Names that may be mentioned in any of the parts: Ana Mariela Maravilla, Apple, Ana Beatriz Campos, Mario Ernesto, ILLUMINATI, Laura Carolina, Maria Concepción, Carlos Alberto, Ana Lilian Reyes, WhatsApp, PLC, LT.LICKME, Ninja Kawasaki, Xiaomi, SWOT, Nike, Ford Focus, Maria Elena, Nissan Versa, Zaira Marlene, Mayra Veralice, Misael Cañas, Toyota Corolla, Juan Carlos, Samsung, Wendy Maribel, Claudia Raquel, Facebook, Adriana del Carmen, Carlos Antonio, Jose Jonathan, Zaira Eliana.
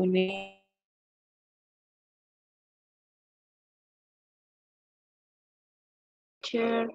when we share.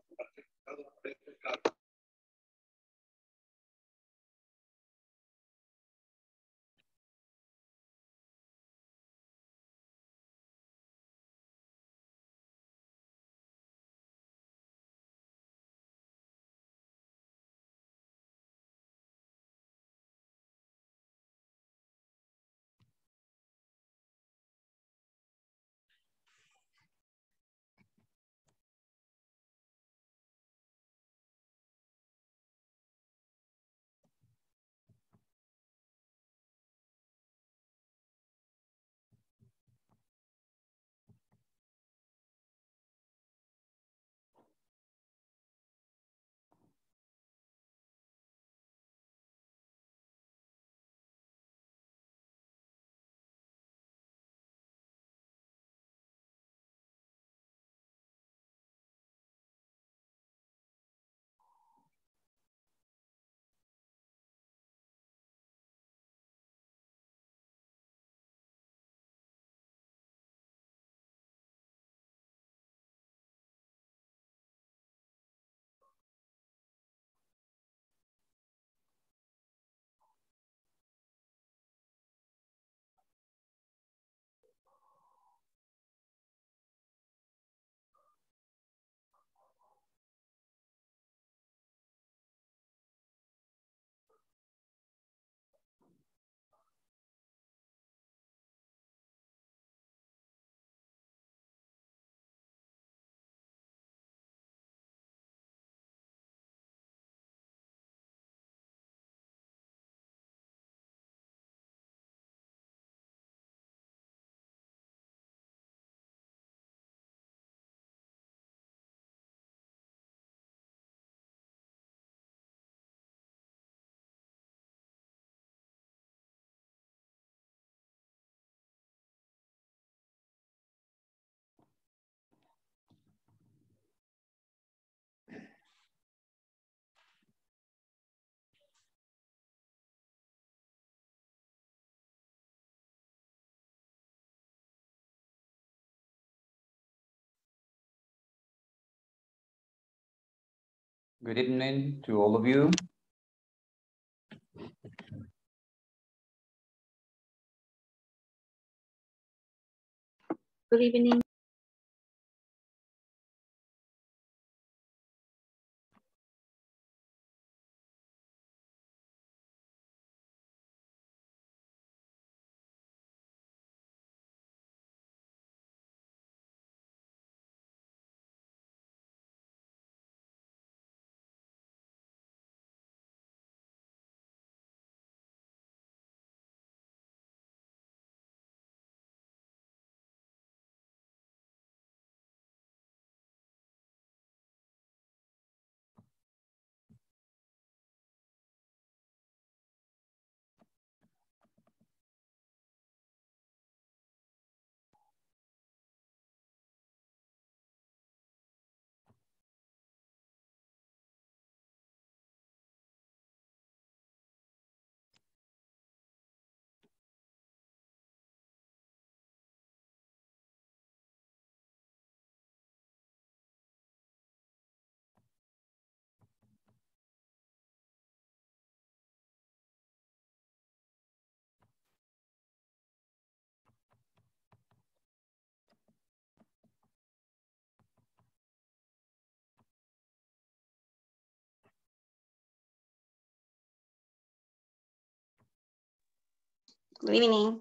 Good evening to all of you. Good evening. Good evening.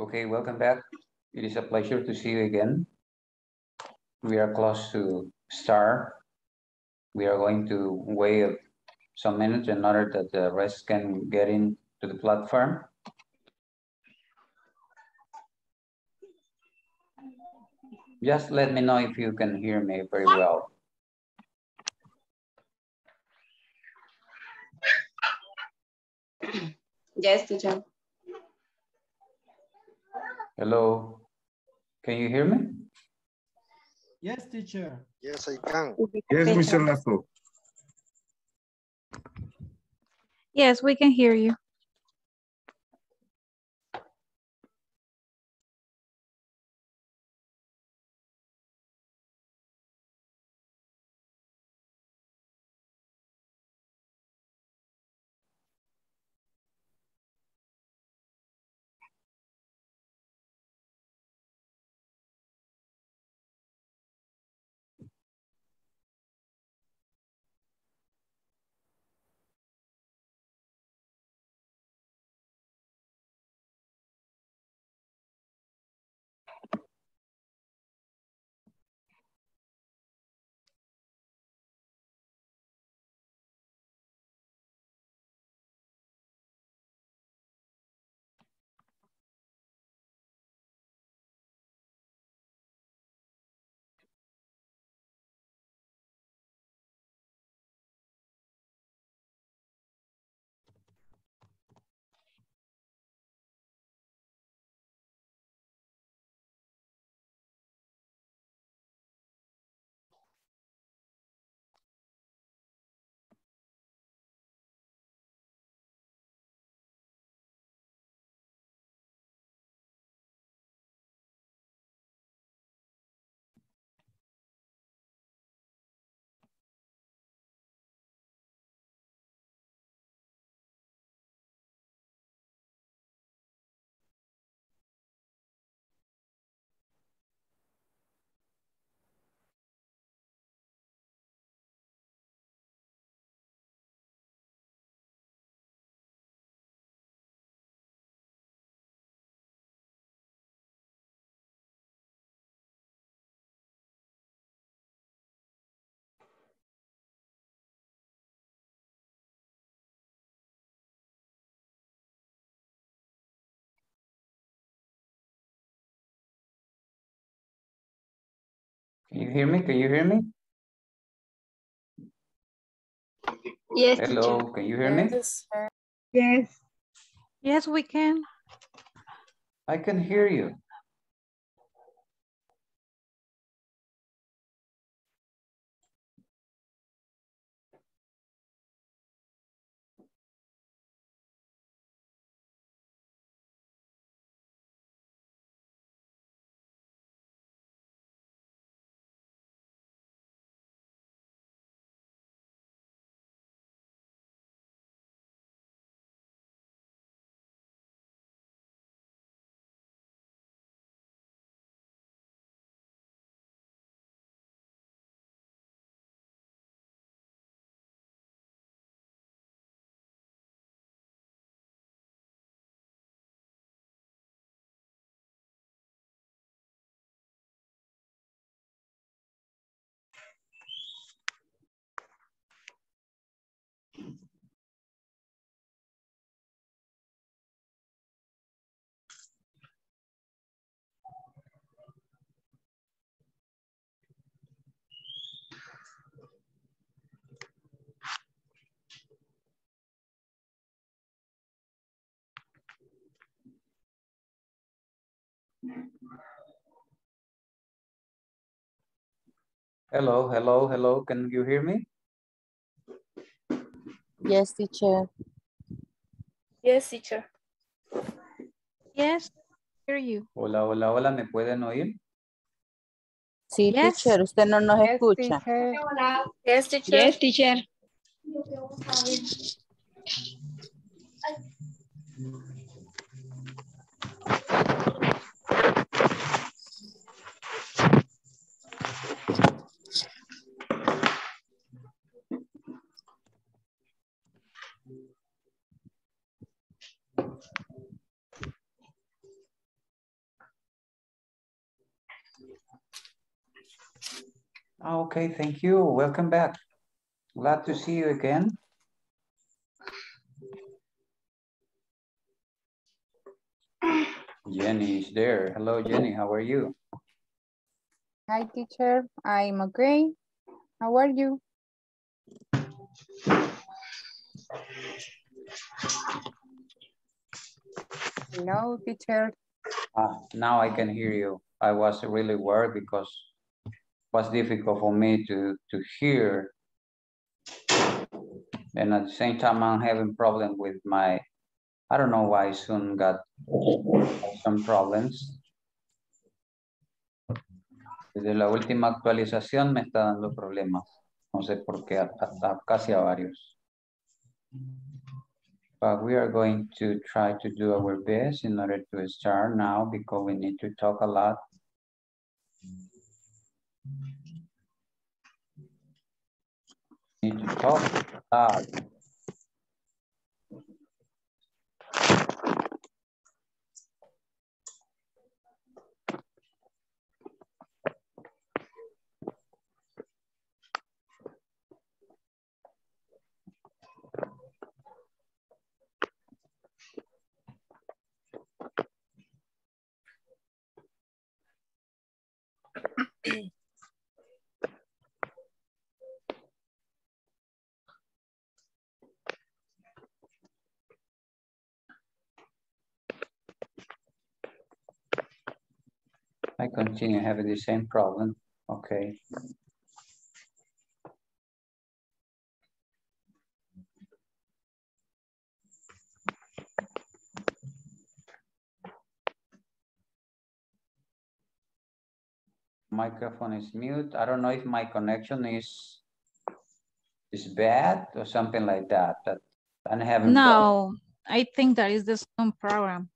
Okay, welcome back. It is a pleasure to see you again. We are close to start. We are going to wait some minutes in order that the rest can get into the platform. Just let me know if you can hear me very well. Yes, teacher. Hello, can you hear me? Yes, teacher. Yes, I can. Yes, Mr. Lasso. Yes, we can hear you. Can you hear me? Can you hear me? Yes. Hello, teacher. Can you hear me? Yes. Yes, we can. I can hear you. Hello, hello, hello. Can you hear me? Yes, teacher. Yes, teacher. Yes, hear you. Hola, hola, hola. ¿Me pueden oír? Sí, yes. Teacher. Usted no nos escucha. Teacher. Hola. Yes, teacher. Yes, teacher. Okay, thank you. Welcome back. Glad to see you again. Jenny is there. Hello, Jenny. How are you? Hi, teacher. I'm okay. How are you? Hello, teacher. Now I can hear you. I was really worried because it was difficult for me to hear. And at the same time, I'm having problem with my, I don't know why I soon got some problems. Desde la última actualización me está dando problemas. No sé por qué, hasta casi a varios. But we are going to try to do our best in order to start now because we need to talk a lot. I continue having the same problem. Okay. Microphone is mute. I don't know if my connection is bad or something like that. But I'm having no, I think that is the Zoom program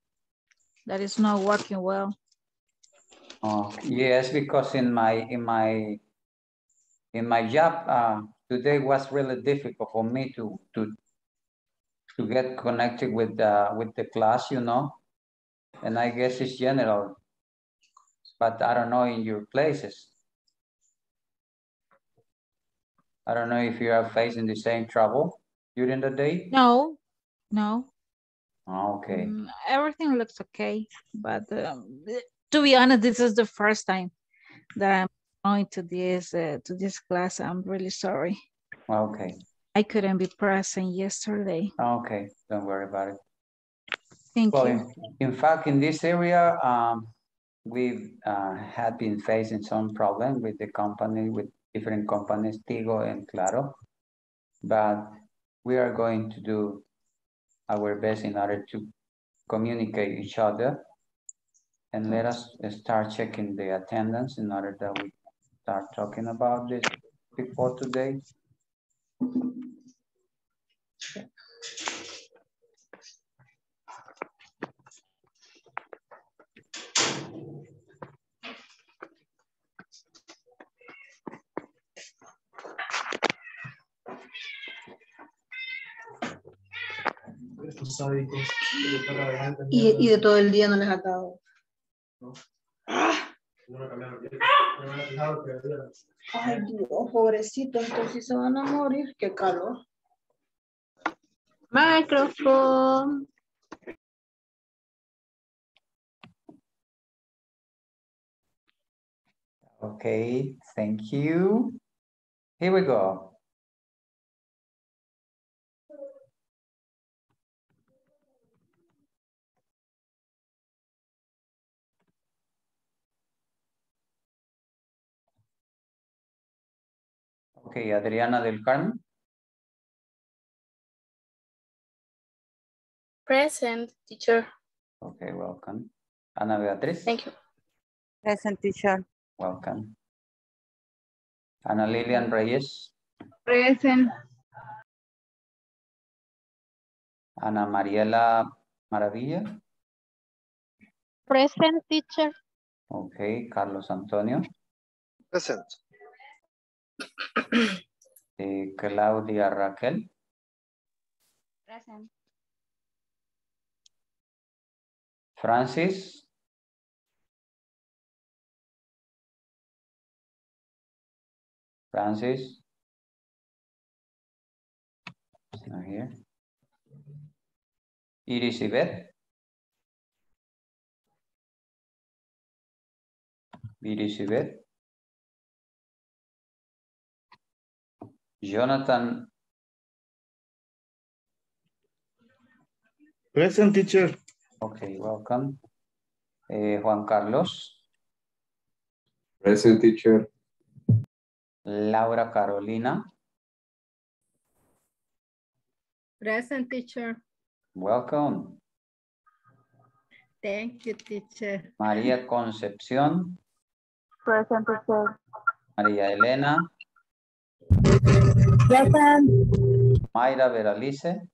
that is not working well. Oh, yes, because in my job today was really difficult for me to get connected with the class, you know, and I guess it's general, but I don't know in your places. I don't know if you are facing the same trouble during the day. No, no. Okay. Everything looks okay, but. To be honest, this is the first time that I'm going to this class. I'm really sorry. Okay. I couldn't be present yesterday. Okay, don't worry about it. Thank you. In fact, in this area, we've had been facing some problem with the company, with different companies, Tigo and Claro. But we are going to do our best in order to communicate each other. And let us start checking the attendance in order that we start talking about this before today. Y de todo el día no les ha dado. Ay, Dios, pobrecito, entonces se van a morir. Qué calor. Microphone. Okay, thank you. Here we go. Okay, Adriana del Carmen. Present, teacher. Okay, welcome. Ana Beatriz. Thank you. Present, teacher. Welcome. Ana Lilian Reyes. Present. Ana Mariela Maravilla. Present, teacher. Okay, Carlos Antonio. Present. Claudia Raquel. Present. Francis. Francis. It's not here. E-receiver. B-receiver. Jonathan. Present, teacher. Okay, welcome. Juan Carlos. Present, teacher. Laura Carolina. Present, teacher. Welcome. Thank you, teacher. Maria Concepción. Present, teacher. Maria Elena. Present. Mayra Veralice.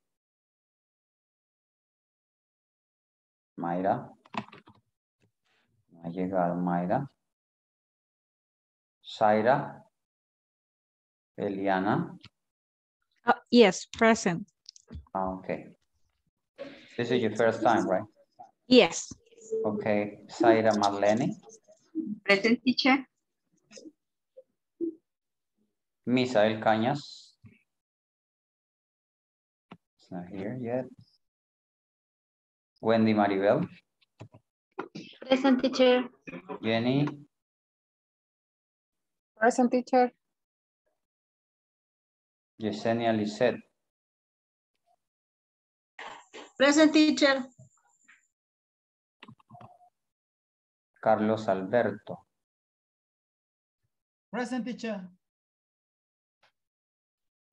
Mayra. Ha llegado Mayra. Zaira. Eliana. Yes, present. Okay. This is your first time, right? Yes. Okay. Zaira Marlene. Present, teacher. Misael Cañas. It's not here yet. Wendy Maribel. Present, teacher. Jenny. Present, teacher. Yesenia Lisette. Present, teacher. Carlos Alberto. Present, teacher.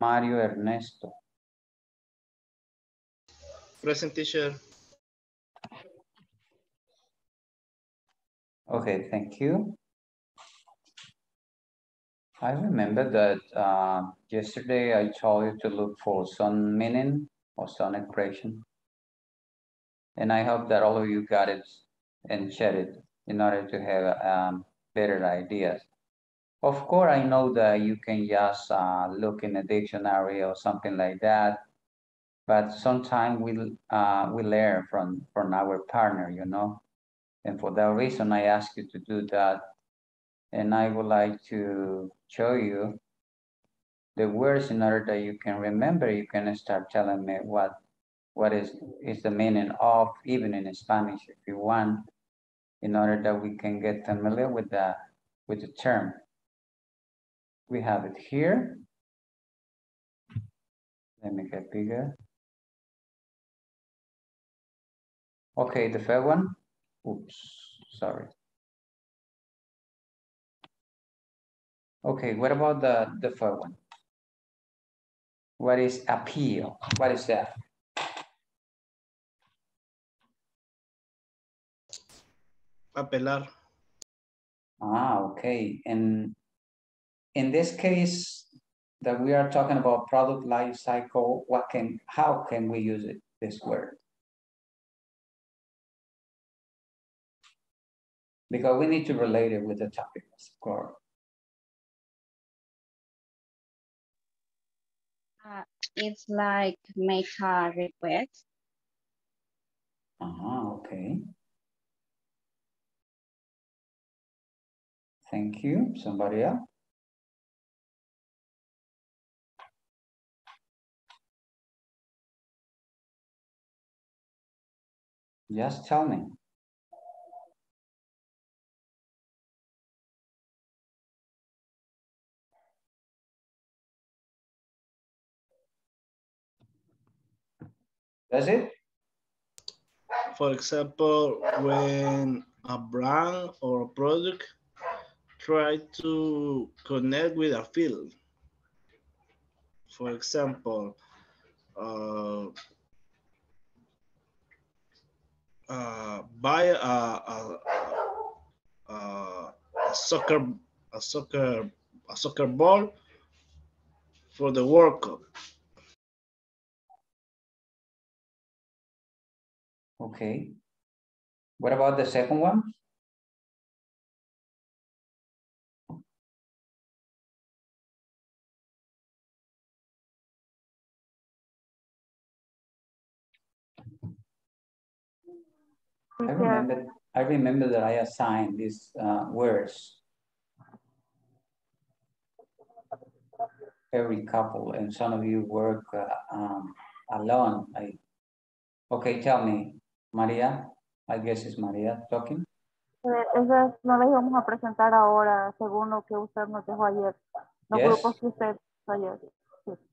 Mario Ernesto. Present, teacher. Okay, thank you. I remember that yesterday I told you to look for some meaning or some expression. And I hope that all of you got it and shared it in order to have better ideas. Of course, I know that you can just look in a dictionary or something like that, but sometimes we learn from our partner, you know. And for that reason, I ask you to do that. And I would like to show you the words in order that you can remember. You can start telling me what is the meaning of, even in Spanish, if you want, in order that we can get familiar with the term. We have it here. Let me get bigger. Okay, the first one. Oops, sorry. Okay, what about the first one? What is appeal? What is that? Apelar. Ah, okay. And in this case that we are talking about product life cycle, how can we use it, this word? Because we need to relate it with the topic, of course. It's like make a request. Okay. Thank you. Somebody else? Just tell me. That's it? For example, when a brand or a product try to connect with a field. For example, buy a soccer ball for the World Cup. Okay. What about the second one? Okay. I remember that I assigned these words. every couple, and some of you work alone. Okay, tell me, María, I guess it's María talking. Esas no las vamos a presentar ahora, según lo que usted nos dejó ayer. Los grupos que usted dejó ayer.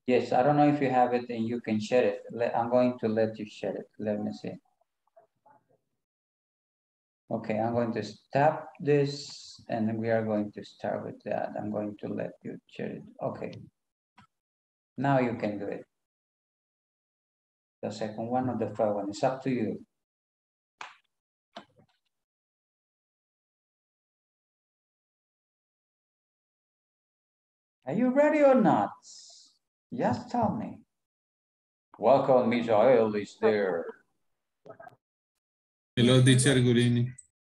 Yes, I don't know if you have it and you can share it. I'm going to let you share it. Let me see. Okay, I'm going to stop this and we are going to start with that. I'm going to let you share it. Okay. Now you can do it. The second one or the third one, it's up to you. Are you ready or not? Just tell me. Welcome, Misael is there. Hello, teacher. Good evening.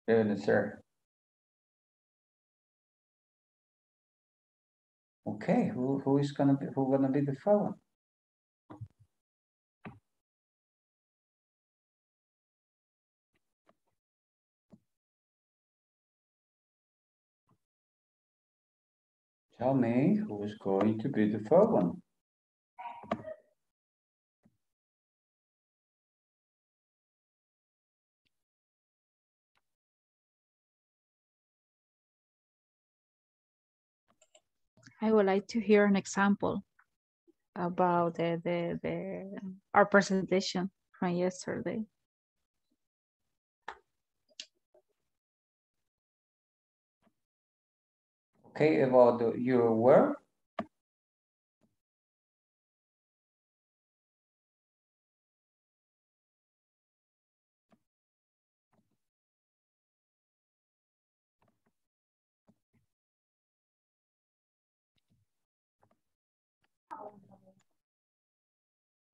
Good evening, sir. Okay, who gonna be the phone? Tell me who is going to be the third one. I would like to hear an example about our presentation from yesterday. Okay, about your work.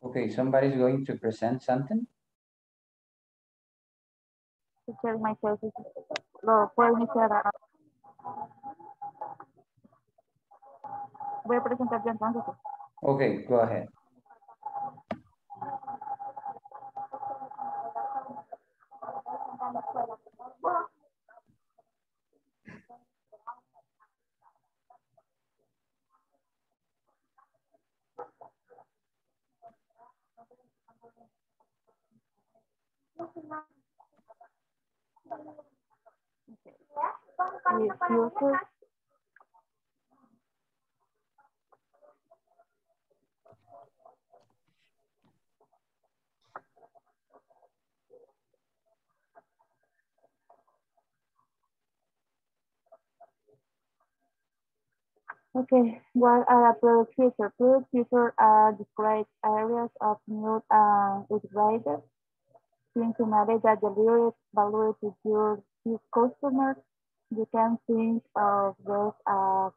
Okay, somebody's going to present something. Okay, go ahead. Okay. Okay, what are product features? Product features are described areas of new and integrated functionality that delivers value to your customers. You can think of those as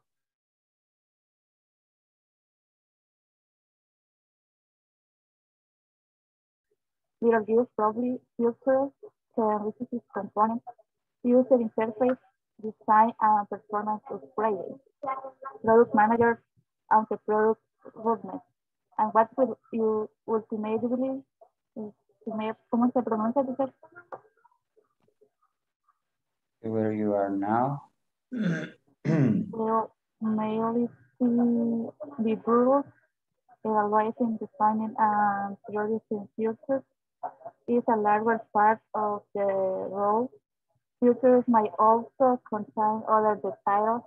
little use, probably features, services, components, user interface, design, and performance upgrades. Product managers and the product roadmap. And what will you ultimately where you are now? Will mainly be brutal, evaluating, defining, and producing futures is a larger part of the role. Futures may also contain other details.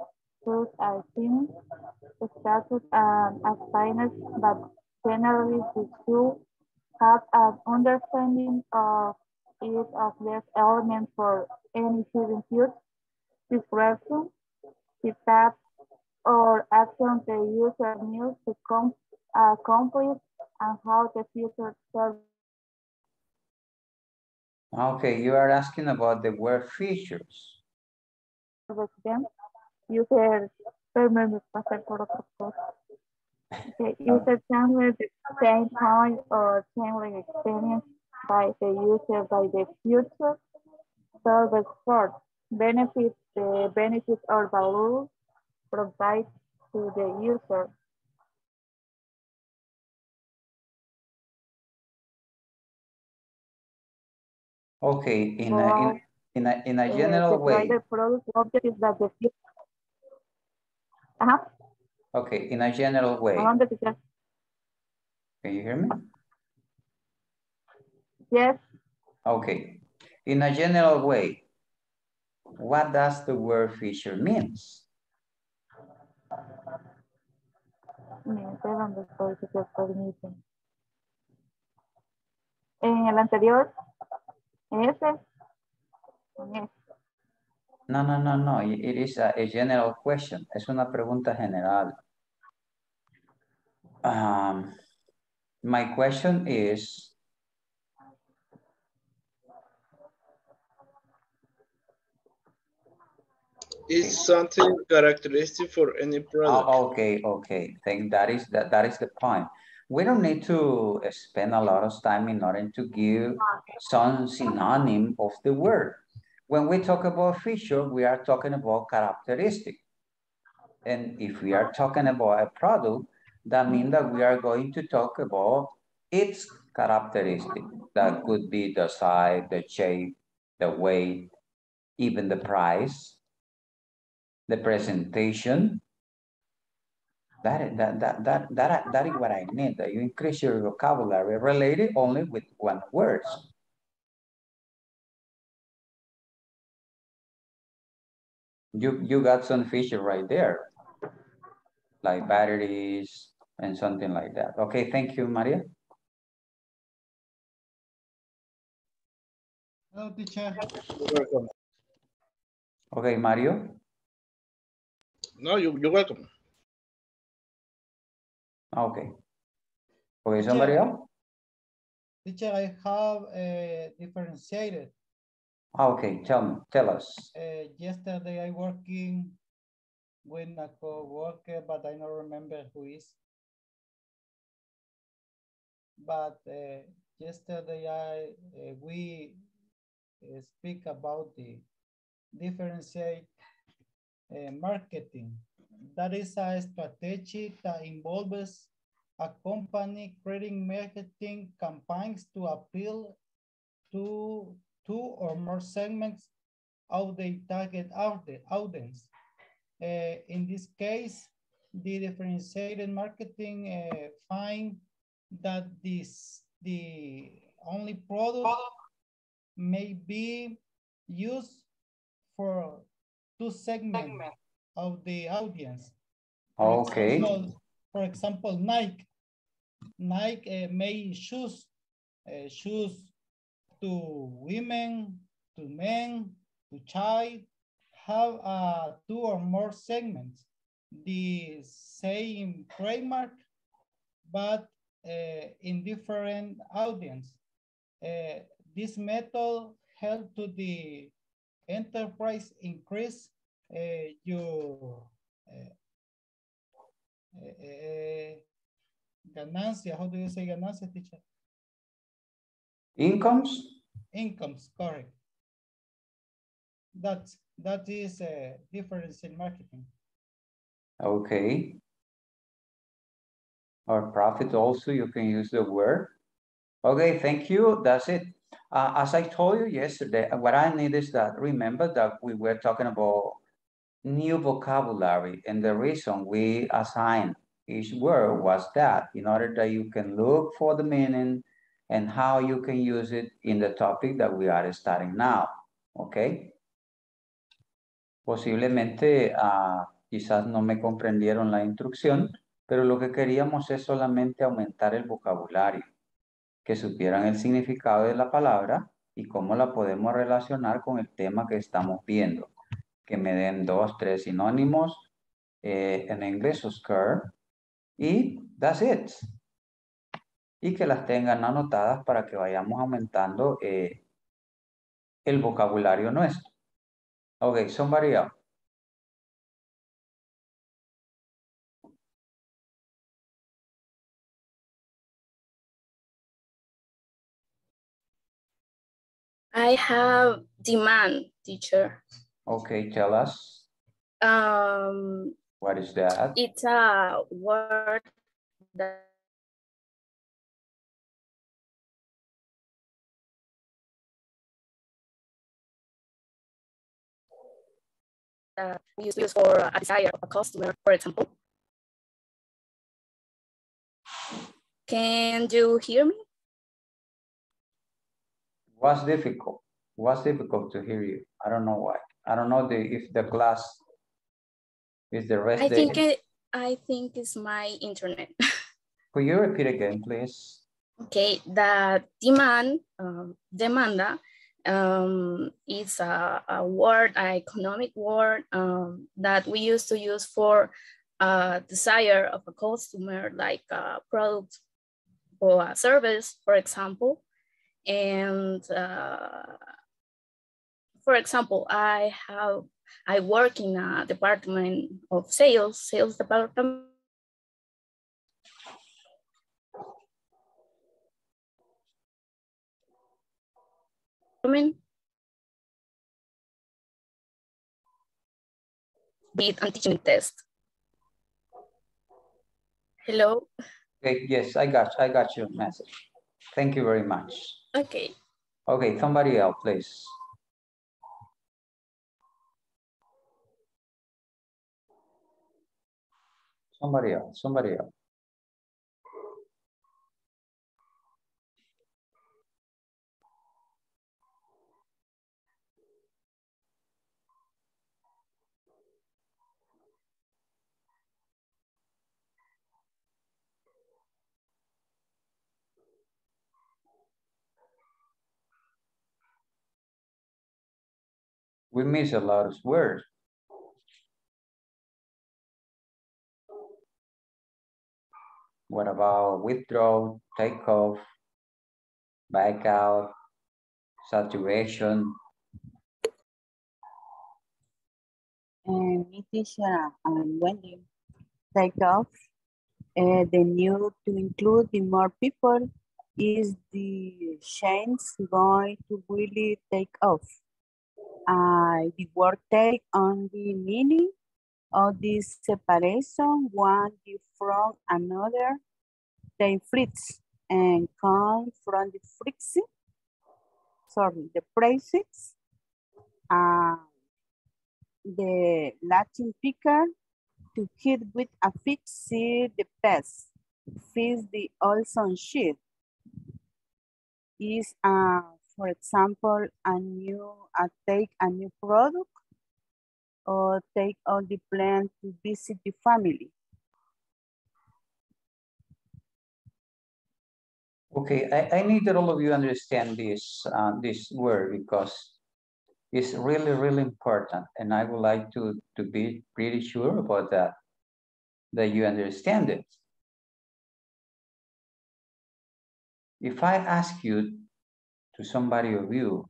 Those are things, status, and assignments, but generally we do have an understanding of each of these elements for any given use, description, tab, or action the user needs to complete, and how the future serves. Okay, you are asking about the word features. User can with the same point or change experience by the user by the future. Service for benefits, the benefits or value provided to the user. Okay, in a general way. The product object is that the Uh-huh. Okay, in a general way. Can you hear me? Yes. Okay, in a general way, what does the word feature means? En el anterior, en ese, en ese. No, no, no, no. It is a general question. Es una pregunta general. My question is, is something characteristic for any product? Oh, okay, okay. I think that is the point. We don't need to spend a lot of time in order to give some synonym of the word. When we talk about feature, we are talking about characteristic. And if we are talking about a product, that means that we are going to talk about its characteristic. That could be the size, the shape, the weight, even the price, the presentation. That is what I mean, that you increase your vocabulary related only with one word. You got some feature right there, like batteries and something like that. Okay, thank you, Maria. Hello, teacher. You're welcome. Okay, Mario. No, you're welcome. Okay. Okay, somebody else? Teacher, I have differentiated. Okay, tell us. Yesterday I working with a co-worker, but I don't remember who is. But yesterday we speak about the differentiate marketing. That is a strategy that involves a company creating marketing campaigns to appeal to two or more segments of the target audience. In this case, the differentiated marketing find that the only product may be used for two segments of the audience. Okay. For example, Nike may choose shoes to women, to men, to child, have two or more segments, the same trademark, but in different audience. This method helps to the enterprise increase your ganancia. How do you say ganancia, teacher? Incomes, correct. That is a difference in marketing. Okay. Or profit also, you can use the word. Okay, thank you, that's it. As I told you yesterday, what I need is that, remember that we were talking about new vocabulary, and the reason we assigned each word was that in order that you can look for the meaning and how you can use it in the topic that we are starting now, okay? Posiblemente quizás no me comprendieron la instrucción, pero lo que queríamos es solamente aumentar el vocabulario, que supieran el significado de la palabra y cómo la podemos relacionar con el tema que estamos viendo. Que me den 2, 3 sinónimos, en inglés Oscar, y that's it. Y que las tengan anotadas para que vayamos aumentando el vocabulario nuestro. Ok, somebody else. I have demand, teacher. Okay, tell us. What is that? It's a word that... we use for a desire of a customer, for example. Can you hear me? Was difficult. Was difficult to hear you. I don't know why. I don't know if the class is the rest. I think it's my internet. Could you repeat again, please? Okay, the demand, demanda, is a word, an economic word that we used to use for desire of a customer, like a product or a service, for example. And for example, I work in a department of sales department. Did antigen test. Hello. Okay, yes, I got your message. Thank you very much. Okay. Okay, somebody else, please. Somebody else, somebody else. We miss a lot of words. What about withdraw, take off, back out, saturation? Me, teacher, when you take off, the new to include the more people is the chance going to really take off. The work take on the meaning of this separation, one from another, the fritz and come from the friction, sorry, the prefix, the Latin picker to hit with a fix, see the pest, fix the also sheet is for example, take a new product or take all the plan to visit the family. Okay, I need that all of you understand this, this word because it's really, really important. And I would like to be pretty sure about that, that you understand it. If I ask you, to somebody of you,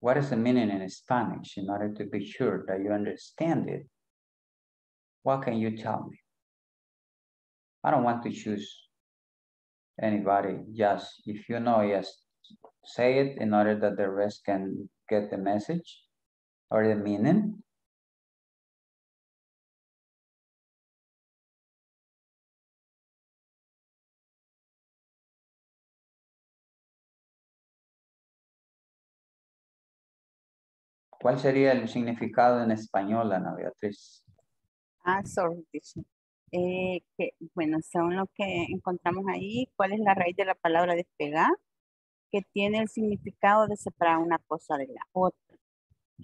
what is the meaning in Spanish in order to be sure that you understand it? What can you tell me? I don't want to choose anybody. Just if you know, yes, say it in order that the rest can get the message or the meaning. ¿Cuál sería el significado en español, Ana Beatriz? Sorry, teacher. Bueno, según lo que encontramos ahí, ¿cuál es la raíz de la palabra despegar? Que tiene el significado de separar una cosa de la otra.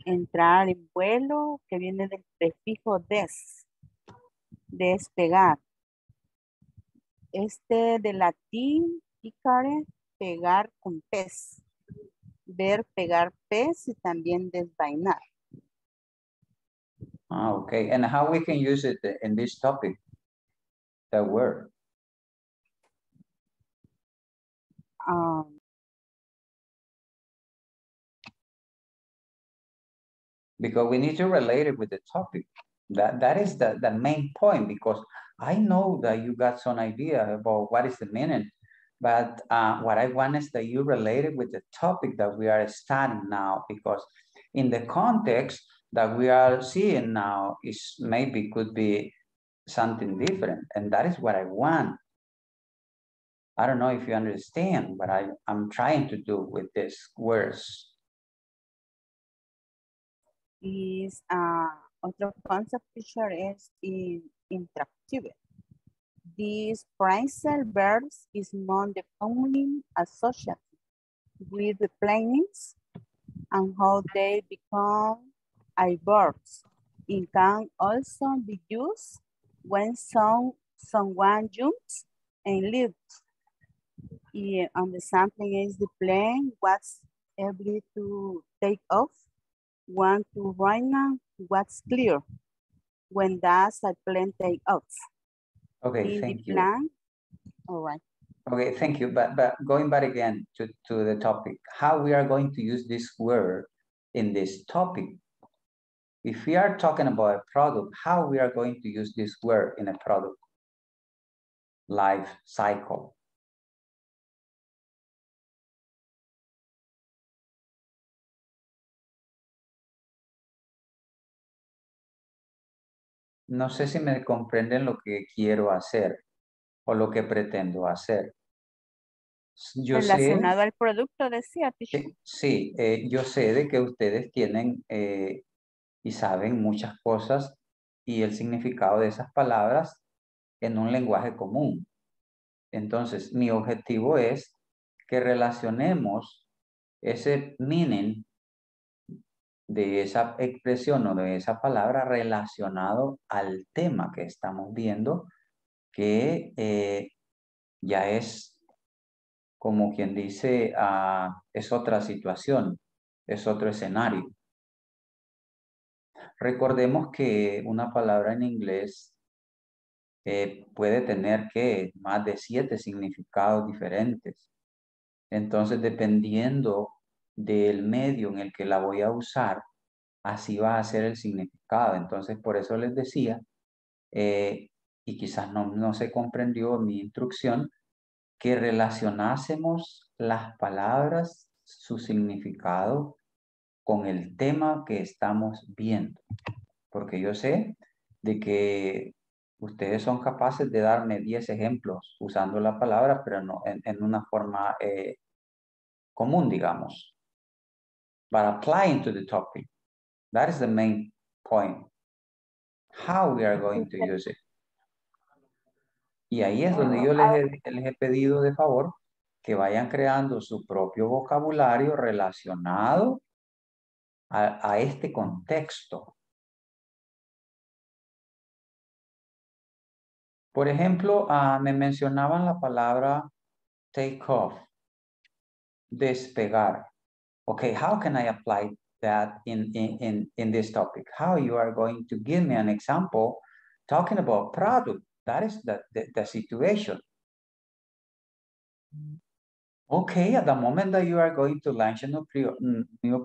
Entrar en vuelo, que viene del prefijo des, despegar. De latín, picare, pegar con pez. Ver, pegar pez y también desvainar. Okay, and how we can use it in this topic, that word? Because we need to relate it with the topic. That is the main point, because I know that you got some idea about what is the meaning. But what I want is that you relate it with the topic that we are studying now, because in the context that we are seeing now is maybe could be something different. And that is what I want. I don't know if you understand what I'm trying to do with these words. Is otro concept, teacher, is interactive. This phrasal verb is not the only associated with the plants and how they become adverbs. It can also be used when someone jumps and leaps. Yeah, and the sampling is the plane was able to take off, one to right now, what's clear. When does a plane take off? Okay, thank you. All right. Okay, thank you. But going back again to the topic, how we are going to use this word in this topic. If we are talking about a product, how we are going to use this word in a product? Life cycle. No sé si me comprenden lo que quiero hacer o lo que pretendo hacer. Yo relacionado sé, al producto, decía. Sí, yo sé de que ustedes tienen y saben muchas cosas y el significado de esas palabras en un lenguaje común. Entonces, mi objetivo es que relacionemos ese meaning de esa expresión o de esa palabra relacionado al tema que estamos viendo, que ya es como quien dice, es otra situación, es otro escenario. Recordemos que una palabra en inglés puede tener más de 7 significados diferentes. Entonces, dependiendo del medio en el que la voy a usar, así va a ser el significado. Entonces, por eso les decía, y quizás no se comprendió mi instrucción, que relacionásemos las palabras, su significado, con el tema que estamos viendo. Porque yo sé de que ustedes son capaces de darme 10 ejemplos usando la palabra, pero no en una forma común, digamos. But applying to the topic, that is the main point. How we are going to use it. Y ahí es donde yo les he pedido de favor que vayan creando su propio vocabulario relacionado a este contexto. Por ejemplo, me mencionaban la palabra take off, despegar. Okay, how can I apply that in this topic? How you are going to give me an example talking about product? That is the situation. Okay, at the moment that you are going to launch a new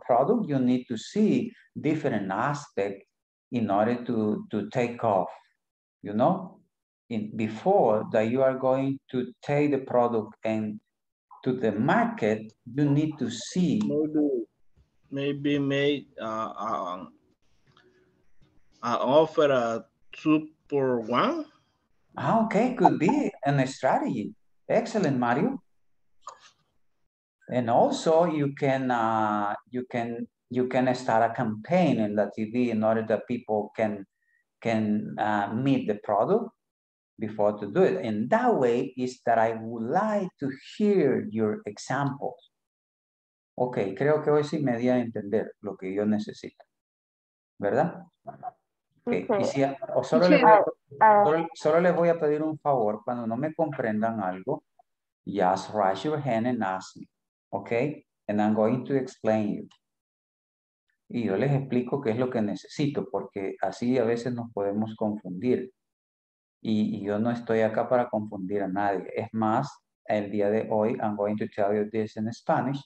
product, you need to see different aspects in order to take off, you know? Before that you are going to take the product and to the market, you need to see. Maybe make an offer a 2 for 1. Okay, could be a strategy. Excellent, Mario. And also, you can start a campaign in the TV in order that people can meet the product before to do it. And that way is that I would like to hear your examples. Okay, creo que hoy sí me di a entender lo que yo necesito, ¿verdad? Okay. Okay. Y si, solo les voy a pedir un favor, cuando no me comprendan algo, just raise your hand and ask me, okay? And I'm going to explain you. Y yo les explico qué es lo que necesito, porque así a veces nos podemos confundir. Y yo no estoy acá para confundir a nadie. Es más, el día de hoy, I'm going to tell you this in Spanish.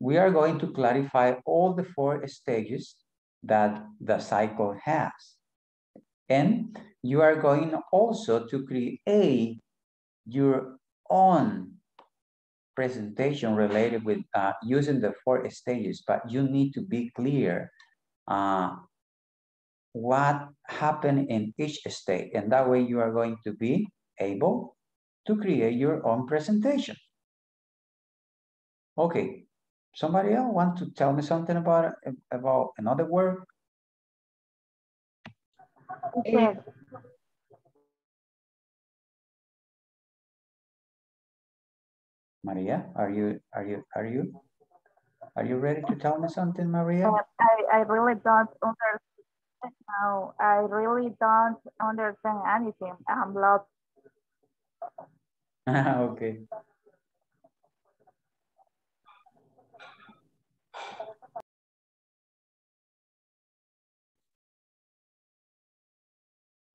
We are going to clarify all the 4 stages that the cycle has. And you are going also to create your own presentation related with using the 4 stages, but you need to be clear what happened in each stage. And that way you are going to be able to create your own presentation. Okay, somebody else want to tell me something about another word? Okay. Maria, are you ready to tell me something, Maria? I really don't understand now. I really don't understand anything. I'm lost. Okay.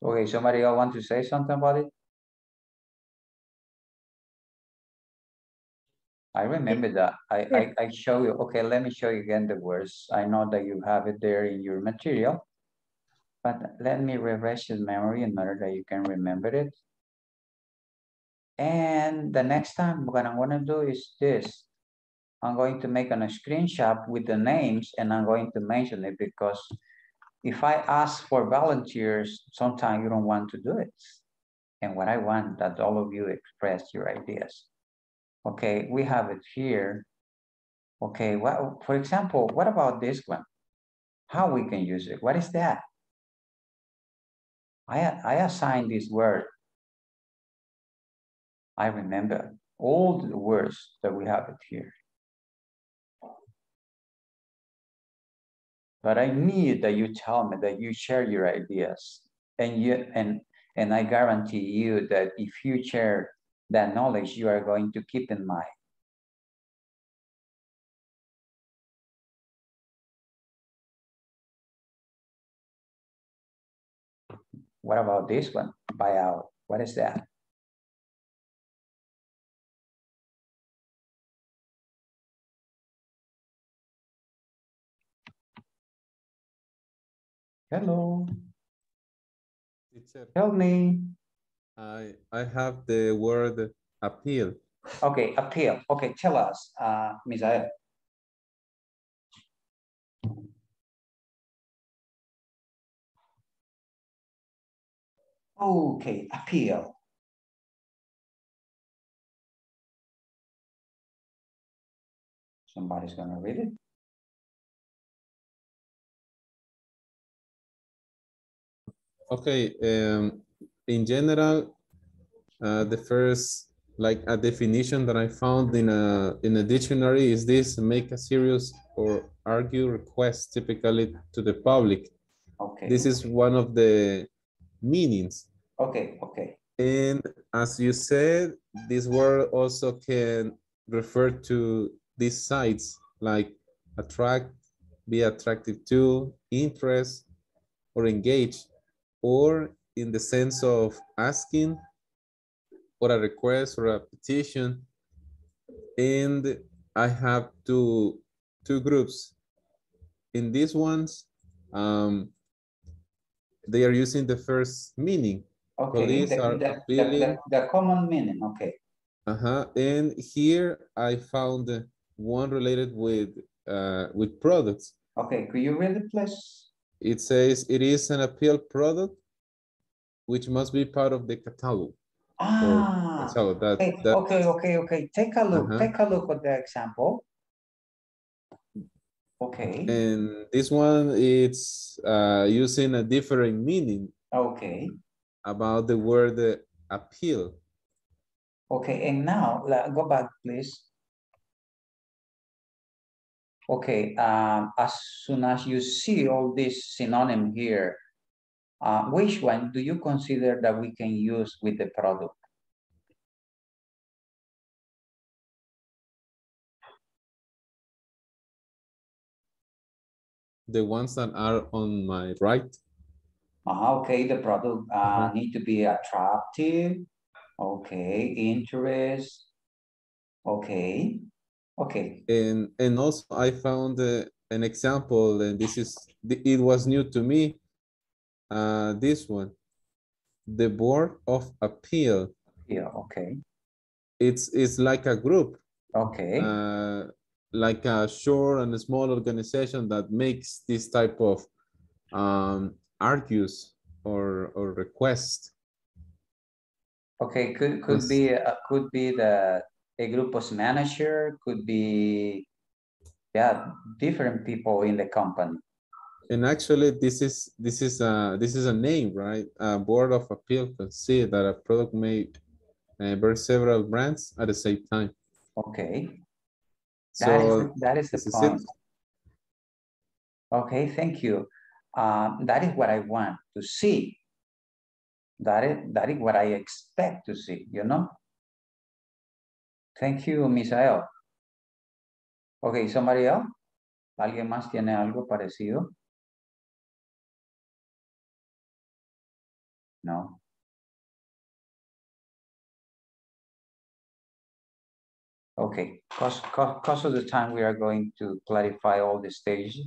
Okay, somebody else want to say something about it? I remember that. I show you. Okay, let me show you again the words. I know that you have it there in your material, but let me refresh your memory in order that you can remember it. And the next time, what I'm going to do is this. I'm going to make a screenshot with the names and I'm going to mention it, because if I ask for volunteers, sometimes you don't want to do it. And what I want that all of you express your ideas. Okay, we have it here. Okay, well, for example, what about this one? How we can use it? What is that? I assigned this word. I remember all the words that we have it here. But I need that you tell me, that you share your ideas. And you, and I guarantee you that if you share that knowledge, you are going to keep in mind. What about this one? Buyout. What is that? Hello. Tell me. I have the word appeal. Okay, appeal. Okay, tell us, Misael. Okay, appeal. Somebody's gonna read it. Okay, in general, the first, like a definition that I found in a dictionary is this: make a serious or argue request, typically to the public. Okay. This is one of the meanings. Okay, okay. And as you said, this word also can refer to these sites, like attract, be attractive to, interest, or engage, or in the sense of asking, or a request, or a petition. And I have two groups. In these ones, they are using the first meaning. Okay, police are appealing. The common meaning, okay. And here I found one related with products. Okay, could you read it, please? It says it is an appeal product which must be part of the catalog. Ah, so that okay. Take a look. Take a look at the example. Okay. And this one, it's using a different meaning. Okay. About the word appeal. Okay, and now go back, please. Okay, as soon as you see all this synonym here, which one do you consider that we can use with the product? The ones that are on my right. Okay, the product need to be attractive. Okay, interest. Okay. Okay. And also I found an example, and this is, it was new to me, this one, the Board of Appeal. Yeah, okay. It's like a group. Okay. Like a short and a small organization that makes this type of argues or request. Okay, could be a group's manager, could be, yeah, different people in the company. And actually, this is a name, right? A Board of Appeal can see that a product may bear several brands at the same time. Okay. That is the point. Okay, thank you. That is what I want to see. That is what I expect to see, you know? Thank you, Misael. Okay, somebody else? ¿Alguien más tiene algo parecido? No. Okay, because of the time, we are going to clarify all the stages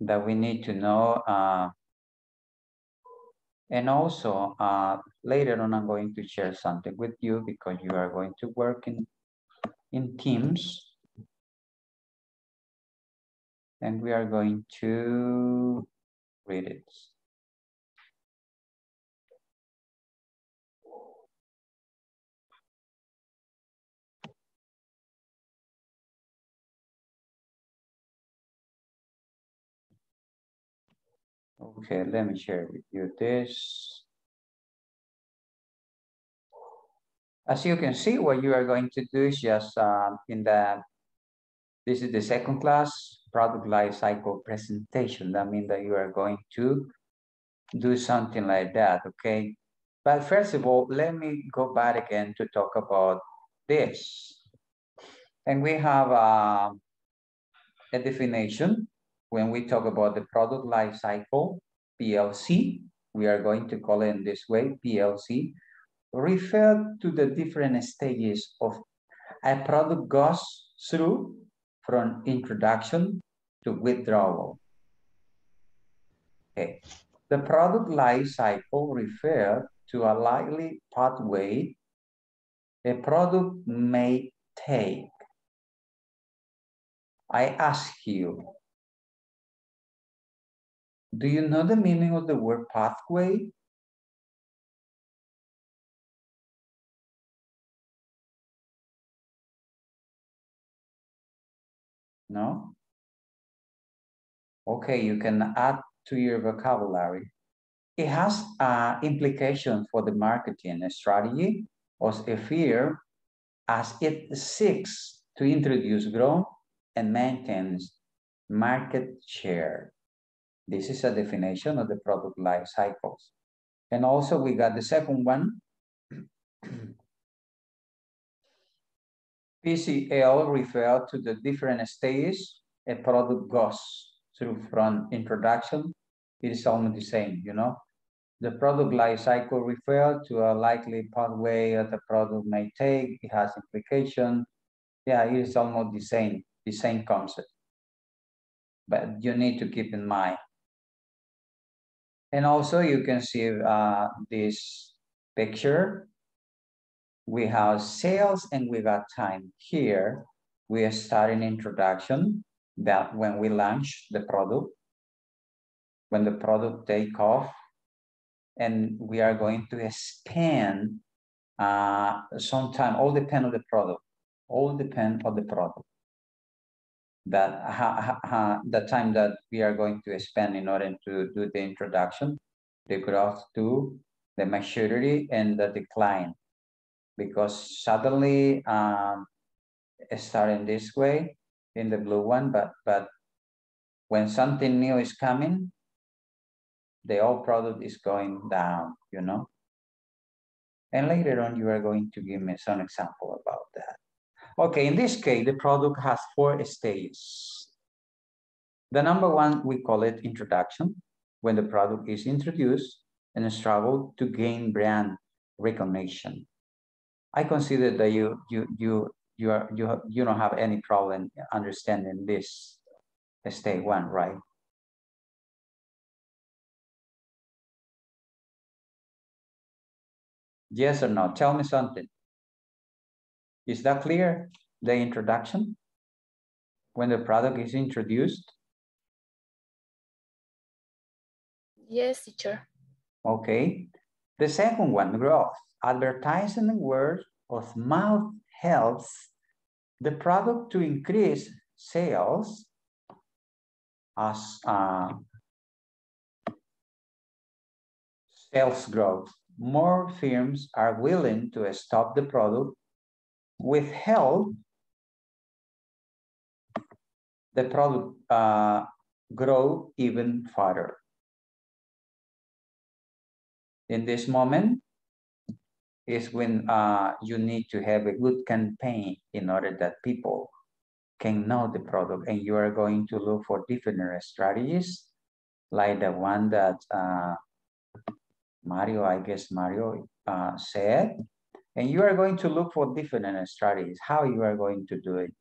that we need to know. And also, later on, I'm going to share something with you because you are going to work in teams. And we are going to read it. Okay, let me share with you this. As you can see, what you are going to do is just this is the second class, product life cycle presentation. That means that you are going to do something like that, okay? But first of all, let me go back again to talk about this. And we have a definition. When we talk about the product life cycle, PLC, we are going to call it in this way, PLC, refer to the different stages of a product goes through from introduction to withdrawal. Okay. The product life cycle refers to a likely pathway a product may take. I ask you, do you know the meaning of the word pathway? No? Okay, you can add to your vocabulary. It has implications for the marketing strategy or a fear as it seeks to introduce growth and maintains market share. This is a definition of the product life cycles. And also we got the second one. PCL refers to the different stages a product goes through from introduction. It is almost the same, you know. The product life cycle refers to a likely pathway that the product may take. It has implication. Yeah, it is almost the same concept. But you need to keep in mind. And also you can see this picture. We have sales and we got time. Here, we are starting introduction that when we launch the product, when the product take off, and we are going to expand sometime, all depend on the product. The time that we are going to spend in order to do the introduction, the growth to the maturity and the decline. Because suddenly starting this way in the blue one, but when something new is coming, the old product is going down, you know? And later on, you are going to give me some example about that. Okay, in this case, the product has 4 stages. The number one, we call it introduction, when the product is introduced and struggle to gain brand recognition. I consider that you don't have any problem understanding this stage one, right? Yes or no? Tell me something. Is that clear? The introduction, when the product is introduced? Yes, teacher. Okay. The second one, growth. Advertising word of mouth helps the product to increase sales as sales growth. More firms are willing to stock the product withheld, the product grow even farther. In this moment is when you need to have a good campaign in order that people can know the product, and you are going to look for different strategies like the one that Mario, I guess Mario said, and you are going to look for different strategies, how you are going to do it.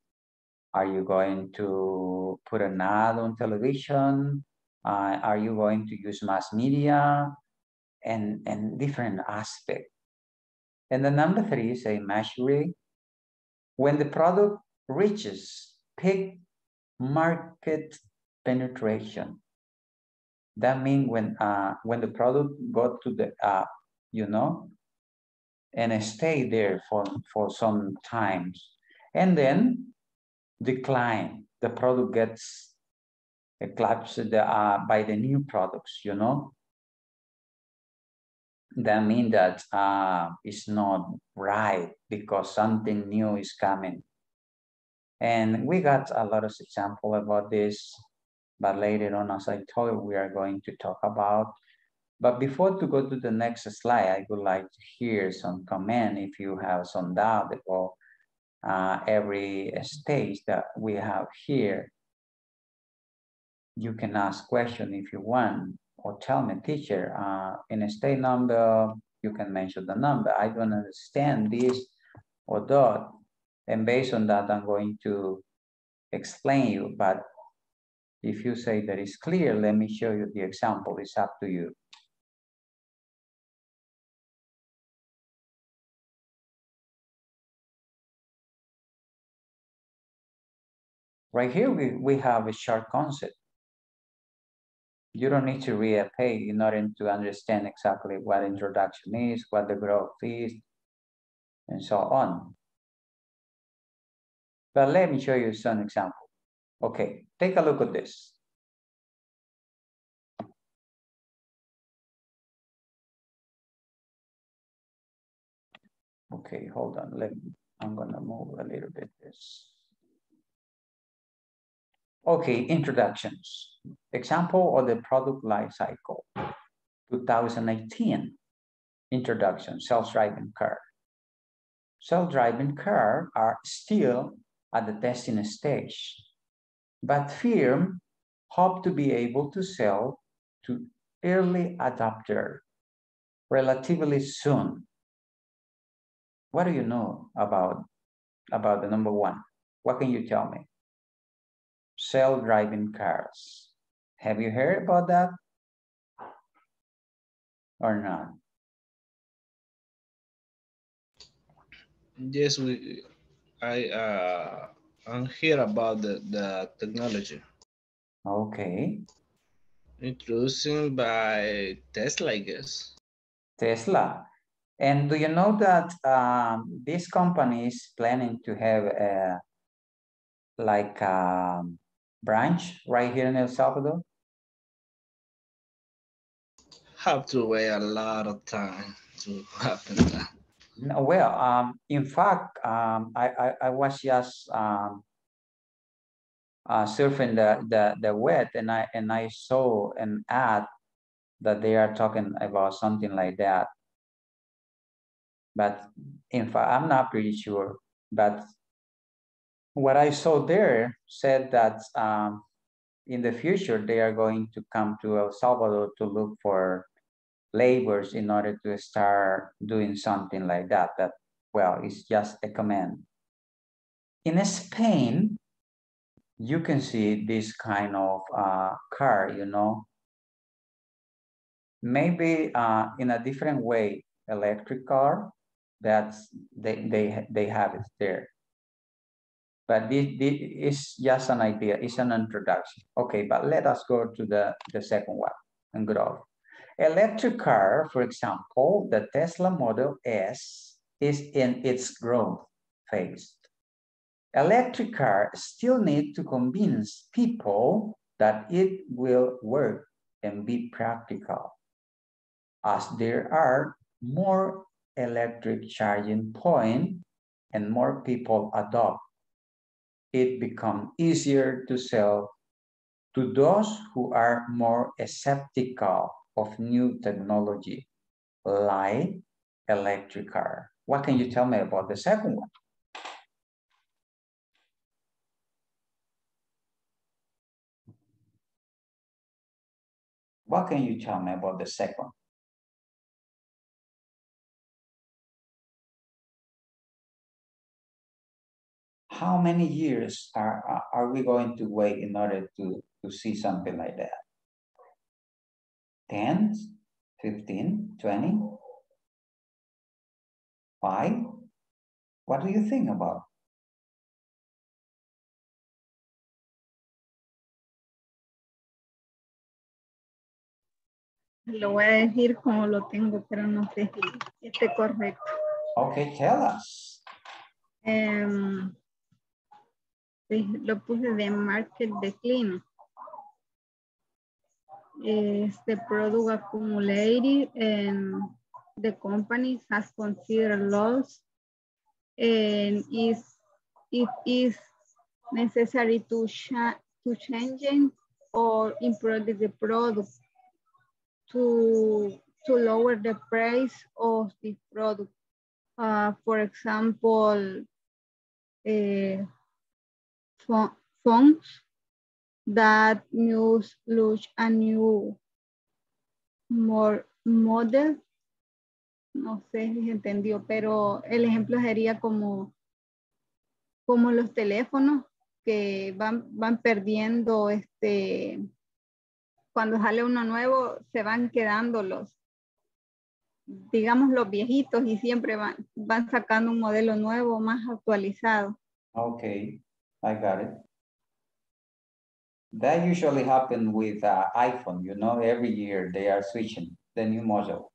Are you going to put an ad on television? Are you going to use mass media? And different aspects. And the number three is imagery. When the product reaches peak market penetration, that means when the product got to the you know, and stay there for some times, and then decline, the product gets eclipsed by the new products, you know. That means that it's not right because something new is coming. And we got a lot of examples about this, but later on, as I told you, we are going to talk about. But before to go to the next slide, I would like to hear some comment if you have some doubt about every stage that we have here. You can ask questions if you want, or tell me, teacher, in a stage number, you can mention the number. I don't understand this or that. And based on that, I'm going to explain you. But if you say that is clear, let me show you the example. It's up to you. Right here, we have a short concept. You don't need to read a page in order to understand exactly what introduction is, what the growth is, and so on. But let me show you some example. Okay, take a look at this. Okay, hold on. I'm gonna move a little bit this. Okay, introductions. Example of the product life cycle. 2018, introduction, self-driving car. Self-driving cars are still at the testing stage, but firm hope to be able to sell to early adopter relatively soon. What do you know about the number one? What can you tell me? Self-driving cars. Have you heard about that or not? Yes, I hear about the technology. Okay. Introducing by Tesla, I guess. Tesla. And do you know that this company is planning to have a branch right here in El Salvador? Have to wait a lot of time to happen that. No, well, in fact, I was just surfing the web, and I saw an ad that they are talking about something like that. But in fact, I'm not pretty sure. But what I saw there said that in the future they are going to come to El Salvador to look for labors in order to start doing something like that. That, well, it's just a command. In Spain, you can see this kind of car, you know, maybe in a different way, electric car. That's they have it there. But this is just an idea. It's an introduction. Okay, but let us go to the second one and growth. Electric car, for example, the Tesla Model S is in its growth phase. Electric car still need to convince people that it will work and be practical, as there are more electric charging points and more people adopt, it becomes easier to sell to those who are more skeptical of new technology, like electric car. What can you tell me about the second one? What can you tell me about the second? How many years are we going to wait in order to see something like that? 10, 15, 20, 5? What do you think about? Lo voy a decir como lo tengo, pero no sé si esté correcto. Okay, tell us. Pues lo puse de market decline. The product accumulated and the company has considered loss and it is necessary to change or improve the product to lower the price of the product. For example, phones that use launch a new more model. No sé si entendió, pero el ejemplo sería como los teléfonos que van perdiendo cuando sale uno nuevo, se van quedando los viejitos y siempre van sacando un modelo nuevo, más actualizado. Okay, I got it. That usually happens with iPhone, you know, every year they are switching the new model.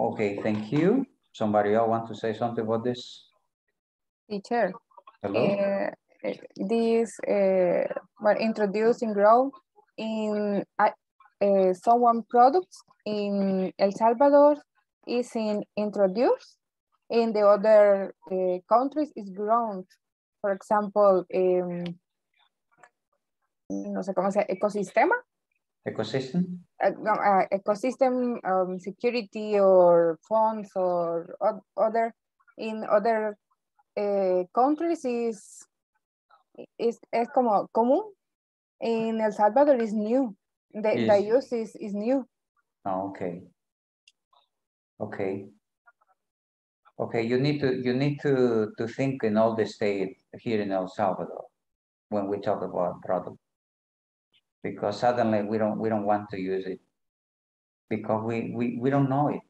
Okay, thank you. Somebody else want to say something about this? Teacher. Hello? These were introduced in growth in someone products in El Salvador is introduced. In the other countries is grown. For example, no sé cómo se llama, ecosistema. Ecosystem? Ecosystem security or funds or other in other countries is como común. In El Salvador is new. The use is new. Oh, okay. Okay. Okay, you need to think in all the state here in El Salvador when we talk about product, because suddenly we don't want to use it because we don't know it,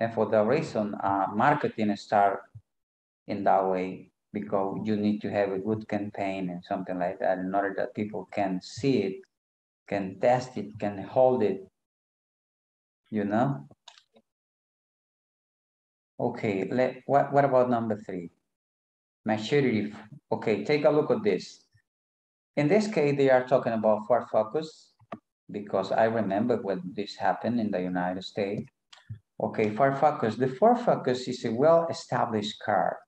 and for that reason marketing start in that way, because you need to have a good campaign and something like that in order that people can see it, can test it, can hold it, you know. Okay, what about number 3? Maturity. Okay, take a look at this. In this case, they are talking about Ford Focus, because I remember when this happened in the United States. Okay, Ford Focus. The Ford Focus is a well-established car.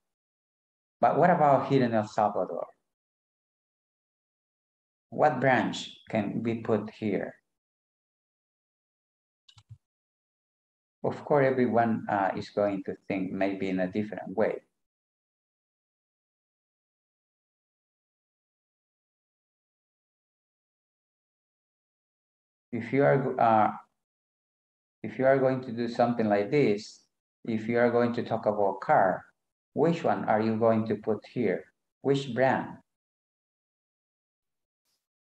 But what about here in El Salvador? What branch can be put here? Of course, everyone is going to think maybe in a different way. If you are going to do something like this, if you are going to talk about car, which one are you going to put here? Which brand?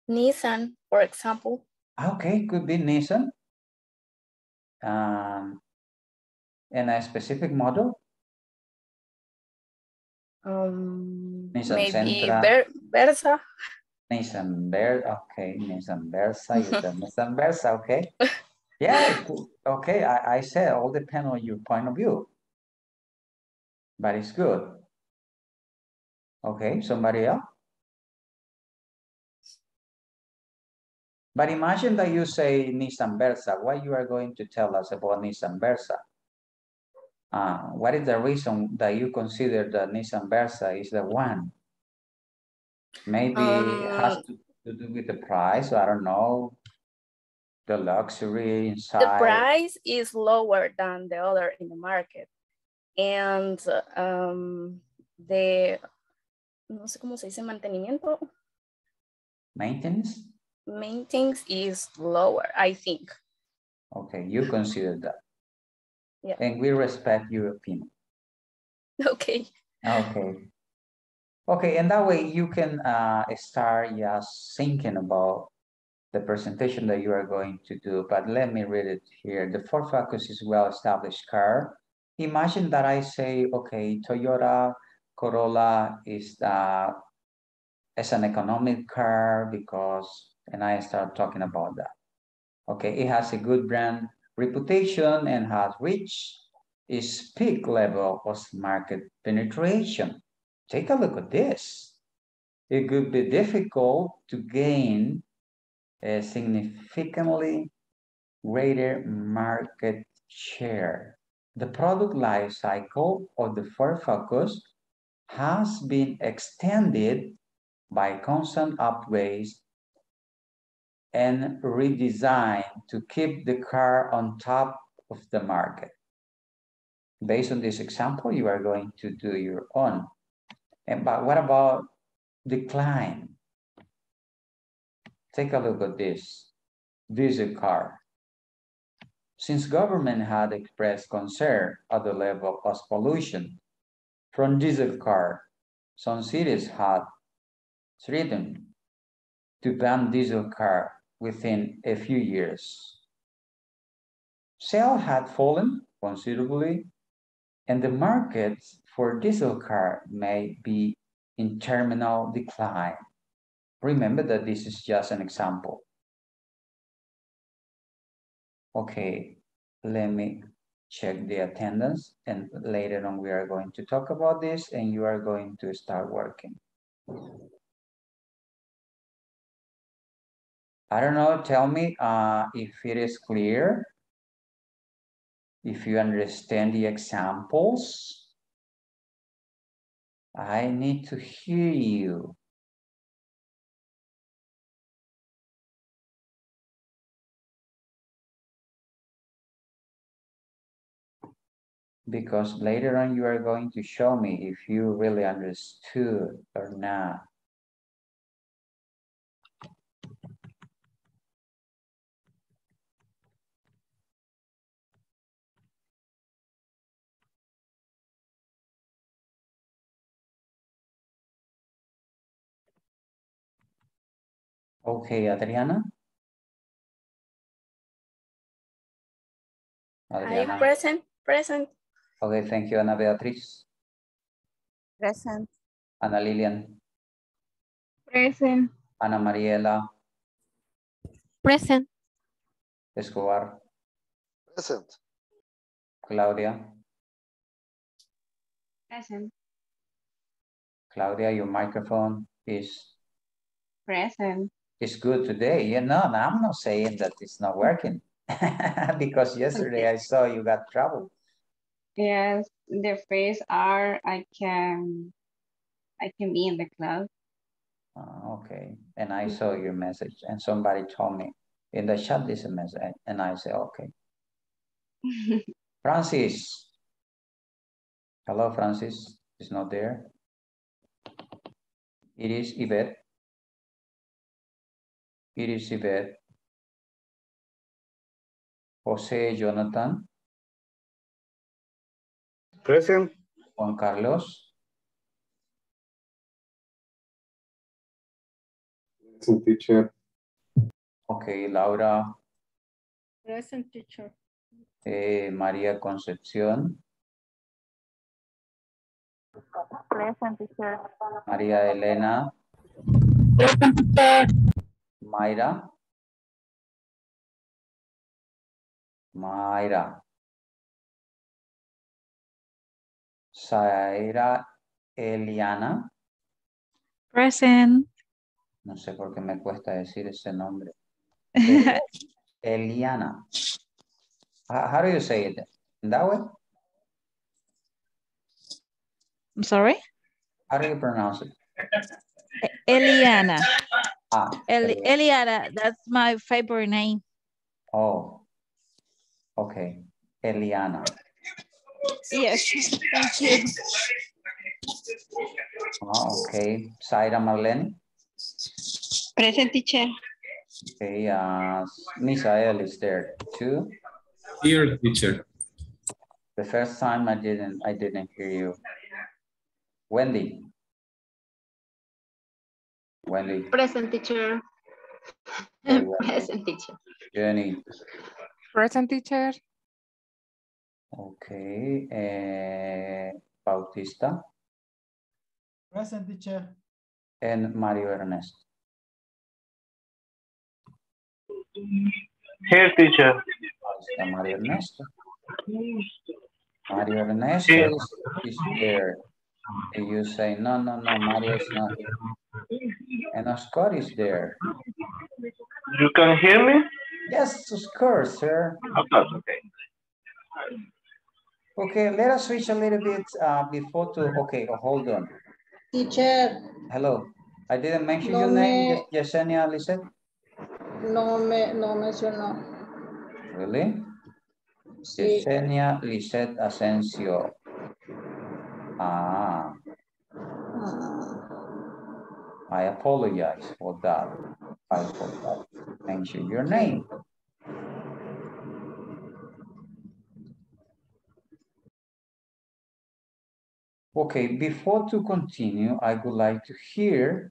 Nissan, for example. Okay, could be Nissan. And a specific model? Nissan maybe Versa. Nissan Versa, okay. Nissan Versa, you said Nissan Versa, okay. Yeah, okay, I said all depends on your point of view. But it's good. Okay, somebody else? But imagine that you say Nissan Versa. What you are going to tell us about Nissan Versa? What is the reason that you consider that Nissan Versa is the one? Maybe it has to do with the price. I don't know. The luxury inside. The price is lower than the other in the market. And the, no sé cómo se dice, mantenimiento. Maintenance? Maintenance is lower, I think. Okay, you consider that. Yeah. And we respect your opinion. Okay. Okay. Okay, and that way you can start just thinking about the presentation that you are going to do, but let me read it here. The Ford Focus is a well-established car. Imagine that I say, okay, Toyota Corolla is an economic car because, and I start talking about that. Okay, it has a good brand reputation and has reached its peak level of market penetration. Take a look at this. It could be difficult to gain a significantly greater market share. The product life cycle of the Ford Focus has been extended by constant upgrades and redesign to keep the car on top of the market. Based on this example, you are going to do your own. But what about decline? Take a look at this diesel car. Since government had expressed concern at the level of pollution from diesel car, some cities had threatened to ban diesel car within a few years. Sales had fallen considerably, and the market for diesel car may be in terminal decline. Remember that this is just an example. Okay, let me check the attendance, and later on we are going to talk about this and you are going to start working. I don't know, tell me if it is clear, if you understand the examples. I need to hear you. Because later on you are going to show me if you really understood or not. Okay, Adriana? Adriana? Are you present? Present. Okay, thank you, Ana Beatriz. Present. Ana Lilian. Present. Ana Mariela. Present. Escobar. Present. Claudia. Present. Claudia, your microphone is? Present. It's good today. Yeah, no, I'm not saying that it's not working because yesterday I saw you got trouble. Yes, the phase R, I can be in the club. Okay, and I saw your message and somebody told me in the chat this message and I said, okay. Francis. Hello, Francis. It's not there. It is Yvette. It is Yvette. Jose Jonathan. Present. Juan Carlos. Present, teacher. Okay, Laura. Present, teacher. María Concepción. Present, teacher. María Elena. Present, teacher. Mayra. Mayra. Zaira Eliana. Present. No sé por qué me cuesta decir ese nombre. Eliana. How do you say it? That way? I'm sorry? How do you pronounce it? Eliana. Ah, Eliana, that's my favorite name. Oh, okay. Eliana. Yes, thank you. Oh, okay. Zaira Marlene. Present, teacher. Okay, Misael is there too. Here, teacher. The first time I didn't hear you. Wendy. Wendy. Present, teacher. Wendy. Present, teacher. Jenny. Present, teacher. Okay. Bautista. Present, teacher. And Mario Ernest. Here, teacher. Mario Ernesto. Mario Ernesto is there. And you say, no, Mario is not here. And Oscar is there. You can hear me? Yes, of course, sir. Of course, okay. Okay, let us switch a little bit before to, okay, hold on. Teacher. Hello. I didn't mention your name, Yesenia Lisette. No mencionó. Really? Sí. Yesenia Lisette Asensio. Ah. I apologize for that. I forgot to mention your name. Okay, before to continue, I would like to hear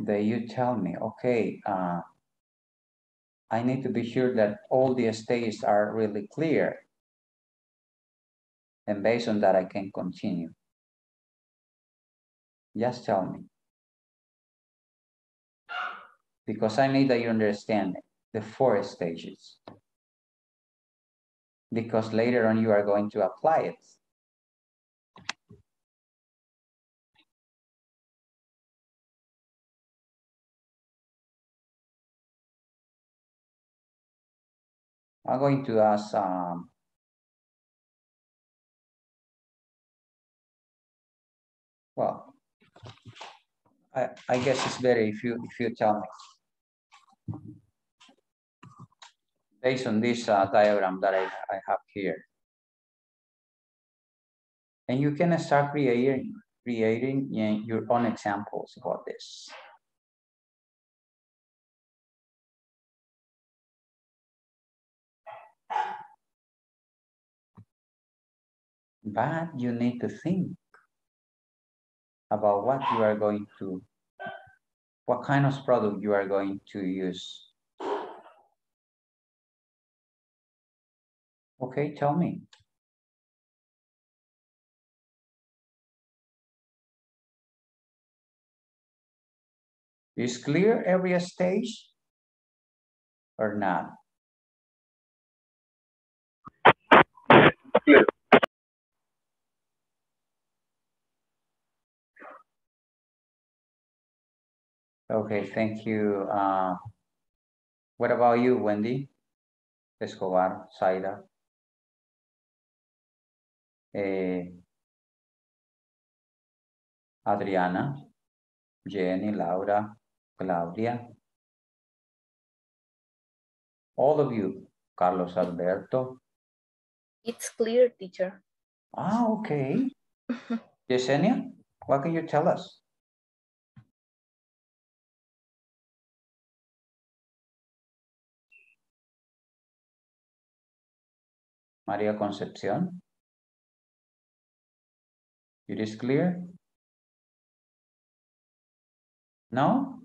that you tell me, okay, I need to be sure that all the states are really clear. And based on that, I can continue. Just tell me. Because I need that you understand the four stages. Because later on, you are going to apply it. I'm going to ask well, I guess it's better if you tell me based on this diagram that I have here, and you can start creating your own examples about this. But you need to think about what you are going to, what kind of product you are going to use. Okay, tell me. Is clear every stage or not? Clear. Okay, thank you. What about you, Wendy? Escobar, Zaira. Adriana, Jenny, Laura, Claudia. All of you, Carlos Alberto. It's clear, teacher. Ah, okay. Yesenia, what can you tell us? Maria Concepcion. It is clear? No?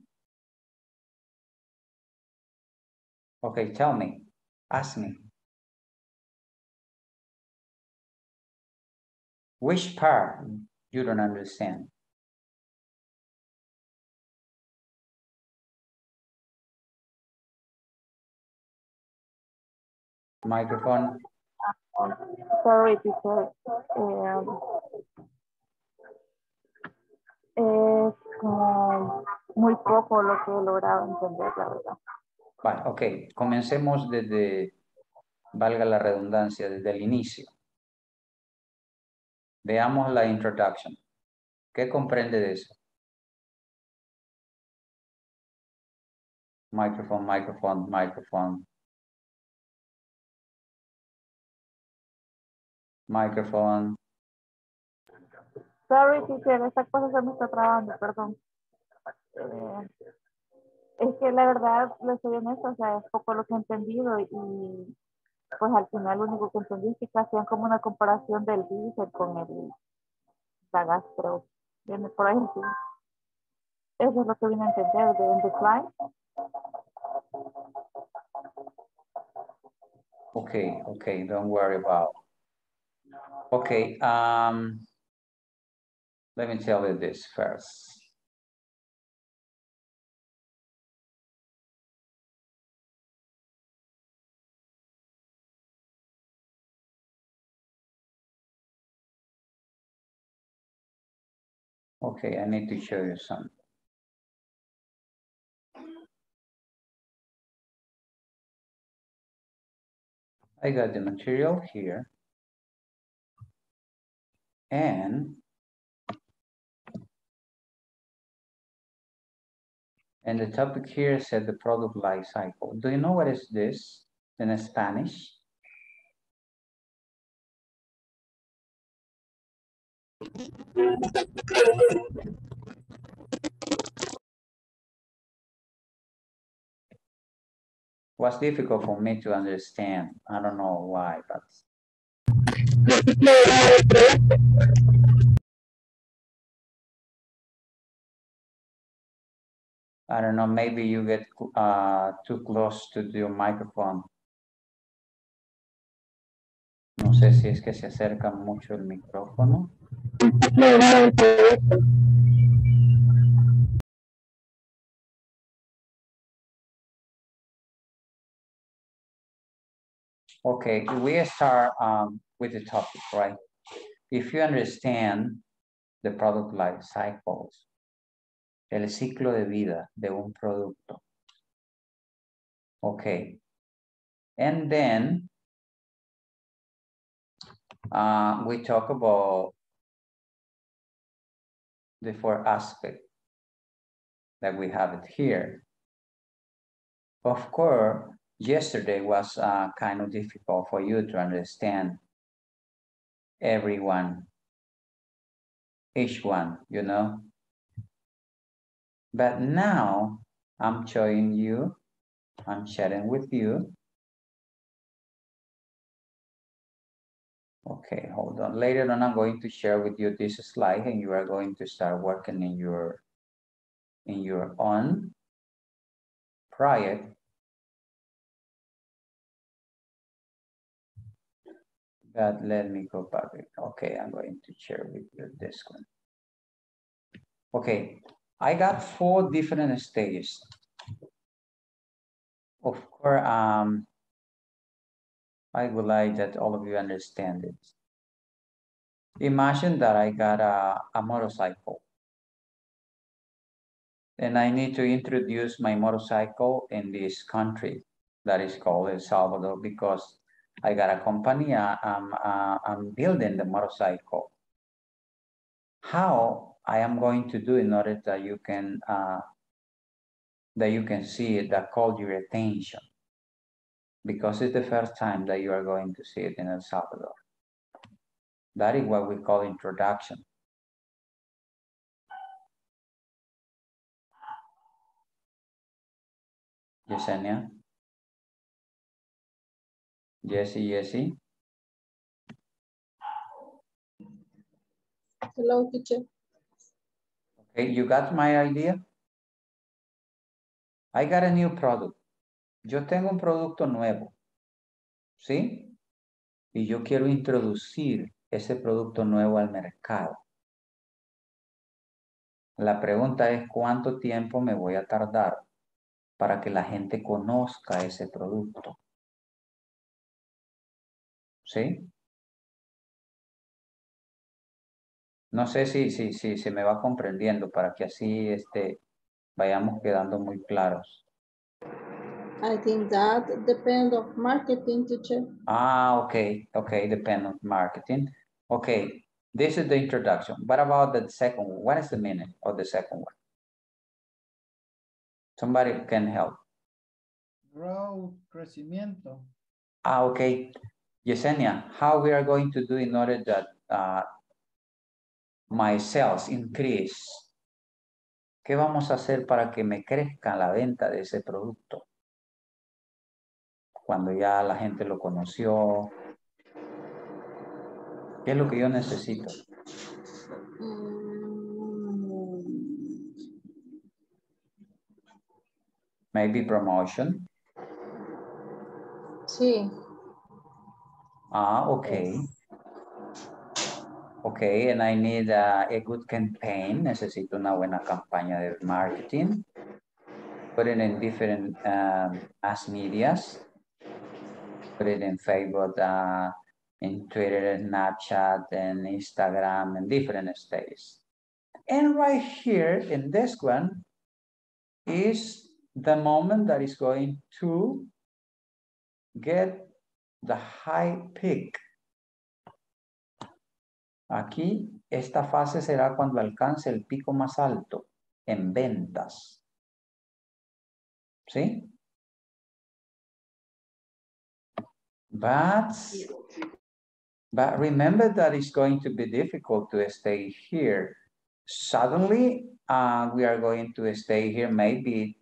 Okay, tell me. Ask me. Which part you don't understand? Microphone. Sorry, teacher. Es muy poco lo que he logrado entender, la verdad. Vale, ok. Comencemos desde, valga la redundancia, desde el inicio. Veamos la introduction. ¿Qué comprende de eso? Microphone, microphone, microphone. Microphone. Sorry, teacher, esta cosa se me está trabando, perdón. Es que la verdad, le soy honesta, o sea, es poco lo que he entendido y pues al final lo único que entendí es que hacían como una comparación del diésel con el gas, pero viene por ahí. ¿Sí? Eso es lo que vine a entender de en decline. Okay, okay, don't worry about it. Okay, let me tell you this first. Okay, I need to show you something. I got the material here. And the topic here said the product life cycle. Do you know what is this in Spanish? Was difficult for me to understand. I don't know why, but. I don't know, maybe you get too close to your microphone. No sé si es que se acerca mucho el micrófono. Okay, we start with the topic, right? If you understand the product life cycles, el ciclo de vida de un producto. Okay, and then we talk about the four aspects that we have it here. Of course, yesterday was kind of difficult for you to understand everyone, each one, you know. But now I'm showing you, I'm sharing with you. Okay, hold on. Later on, I'm going to share with you this slide and you are going to start working in your own project. But let me go back. Okay, I'm going to share with you this one. Okay, I got four different stages. Of course, I would like that all of you understand it. Imagine that I got a motorcycle. And I need to introduce my motorcycle in this country that is called El Salvador because I got a company, I'm building the motorcycle. How I am going to do in order that you can see it, that called your attention. Because it's the first time that you are going to see it in El Salvador. That is what we call introduction. Yesenia? Jesse, Jesse. Hello, teacher. Okay, you got my idea? I got a new product. Yo tengo un producto nuevo, ¿sí? Y yo quiero introducir ese producto nuevo al mercado. La pregunta es cuánto tiempo me voy a tardar para que la gente conozca ese producto. ¿Sí? No sé si se me va comprendiendo para que así vayamos quedando muy claros. I think that depends on marketing, teacher. Ah, okay. Okay, depend on marketing. Okay, this is the introduction. What about the second one? What is the meaning of the second one? Somebody can help. Growth, crecimiento. Ah, okay. Yesenia, how we are going to do in order that my sales increase? ¿Qué vamos a hacer para que me crezca la venta de ese producto? Cuando ya la gente lo conoció. ¿Qué es lo que yo necesito? Maybe promotion. Sí. Ah, okay. Okay, and I need a good campaign. Necesito una buena campaña de marketing. Put it in different mass medias. Put it in Facebook, in Twitter, Snapchat, and Instagram, and different space. And right here in this one is the moment that is going to get the high peak. Aquí, esta fase será cuando alcance el pico más alto en ventas. ¿Sí? But remember that it's going to be difficult to stay here. Suddenly, we are going to stay here maybe,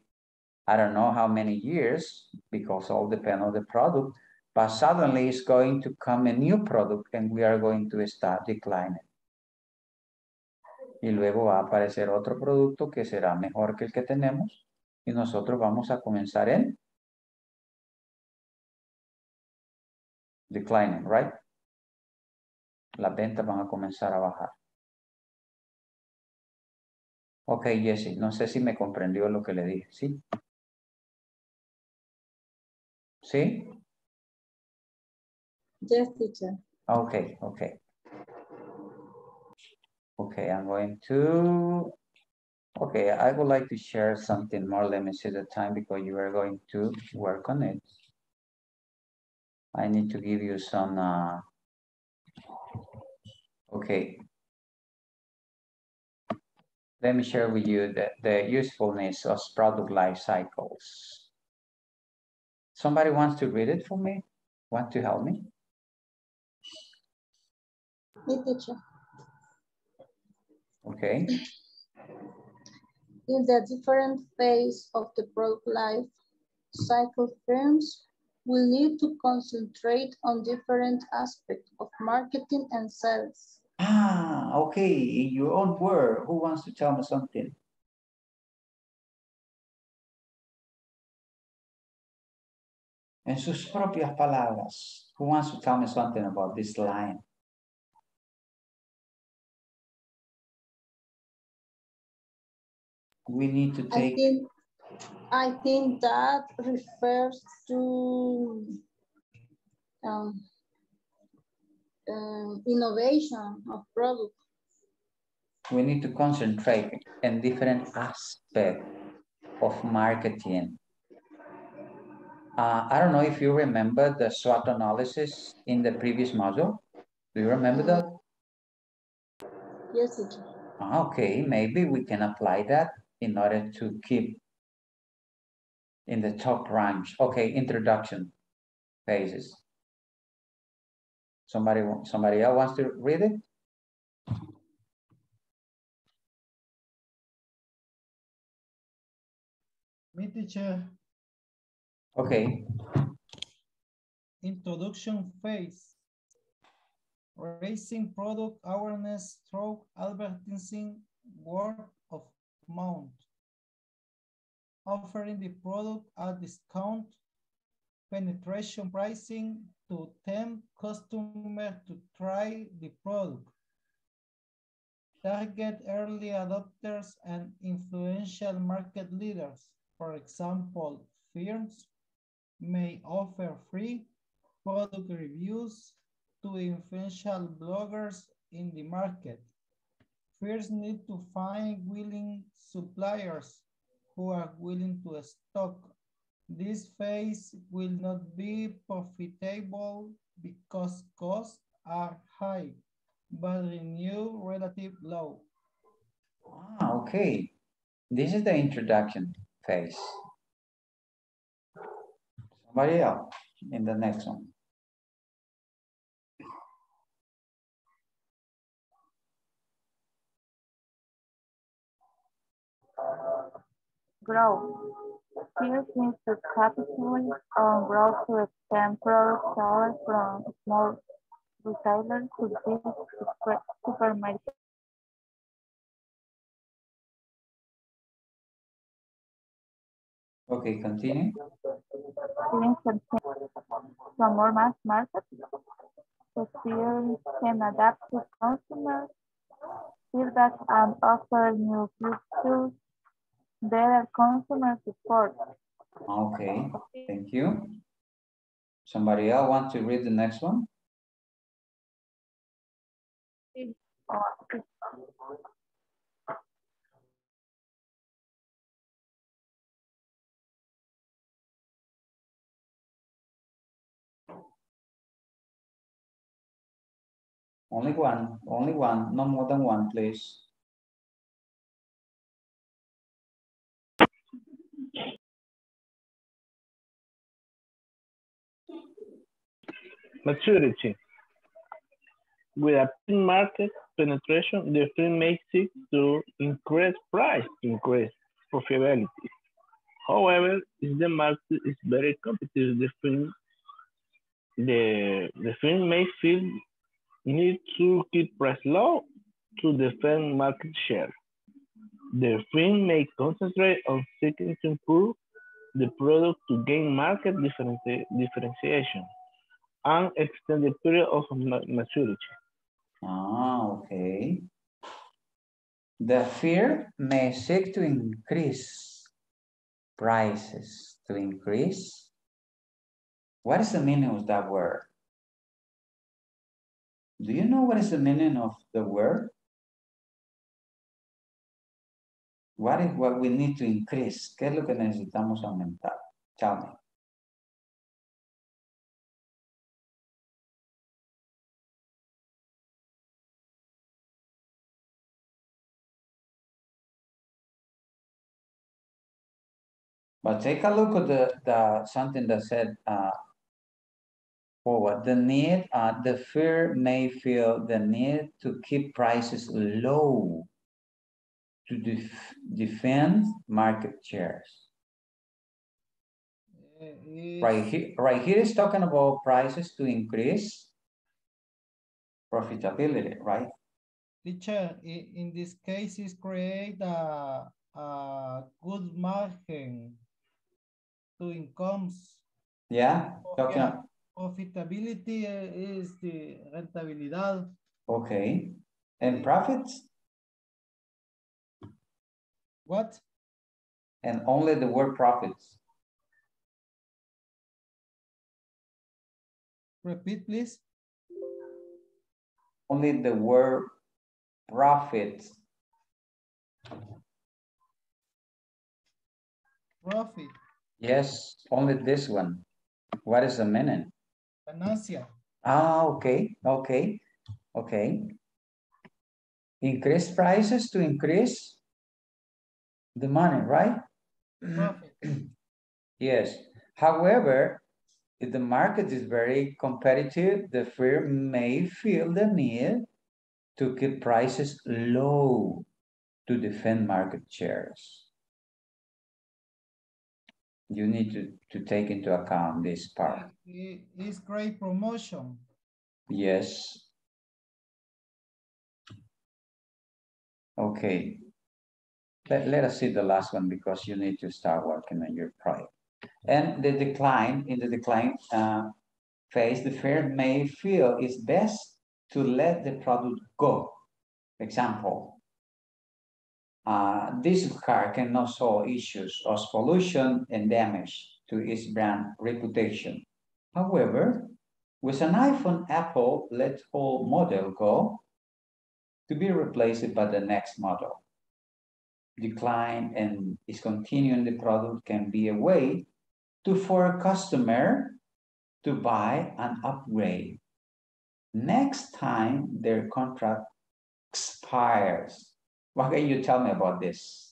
I don't know how many years, because all depends on the product, but suddenly it's going to come a new product and we are going to start declining. Y luego va a aparecer otro producto que será mejor que el que tenemos y nosotros vamos a comenzar en declining, right? Las ventas van a comenzar a bajar. Ok, Jesse, no sé si me comprendió lo que le dije, ¿sí? ¿Sí? Yes, teacher. Okay, okay. Okay, I'm going to... Okay, I would like to share something more. Let me see the time because you are going to work on it. I need to give you some... Okay. Let me share with you the usefulness of product life cycles. Somebody wants to read it for me? Want to help me? Okay. In the different phase of the product life cycle, firms will need to concentrate on different aspects of marketing and sales. Ah, okay. In your own word, who wants to tell me something? En sus propias palabras, who wants to tell me something about this line? We need to take... I think that refers to innovation of product. We need to concentrate on different aspects of marketing. I don't know if you remember the SWOT analysis in the previous module. Do you remember that? Yes, teacher. Okay, maybe we can apply that in order to keep in the top range. Okay, introduction phases. Somebody else wants to read it? Me, teacher. Okay. Introduction phase. Raising product awareness through advertising, word of mouth. Offering the product at discount, penetration pricing to tempt customers to try the product. Target early adopters and influential market leaders. For example, firms may offer free product reviews to influential bloggers in the market. Firms need to find willing suppliers who are willing to stock This phase will not be profitable because costs are high, but renew relative low. Ah, okay. This is the introduction phase. Somebody else in the next one. Growth. Here means to capitalize on growth to extend product sales from small retailers to big supermarkets. Okay, continue. From more mass market, the series can adapt to consumer feedback and offer new features. There are consumer support. Okay, thank you. Somebody else want to read the next one? Only one, no more than one, please. Maturity. With a market penetration, the firm makes it to increase price, increase profitability. However, if the market is very competitive, the firm may feel need to keep price low to defend market share. The firm may concentrate on seeking to improve the product to gain market differentiation and extend the period of maturity. Ah, okay. The firm may seek to increase prices, to increase. What is the meaning of that word? Do you know what is the meaning of the word? What is what we need to increase? ¿Qué es lo que necesitamos aumentar? Tell me. But take a look at the something that said forward. The need, the firm may feel the need to keep prices low to defend market shares. Right here is talking about prices to increase profitability, right? Teacher, in this case, is create a good margin to incomes. Yeah, okay. Profitability is the rentabilidad. Okay, and profits? What? And only the word profits. Repeat, please. Only the word profits. Profit. Yes, only this one. What is the meaning? Ganancia. Ah, okay, okay, okay. Increase prices to increase the money, right? Profit. Yes. However, if the market is very competitive, the firm may feel the need to keep prices low to defend market shares. You need to take into account this part. It's great promotion. Yes. Okay. Let us see the last one because you need to start working on your project. And the decline, in the decline phase, the firm may feel it's best to let the product go. Example, diesel car cannot solve issues of pollution and damage to its brand reputation. However, with an iPhone, Apple let all model go to be replaced by the next model. Decline and discontinuing the product can be a way for a customer to buy an upgrade next time their contract expires. What can you tell me about this?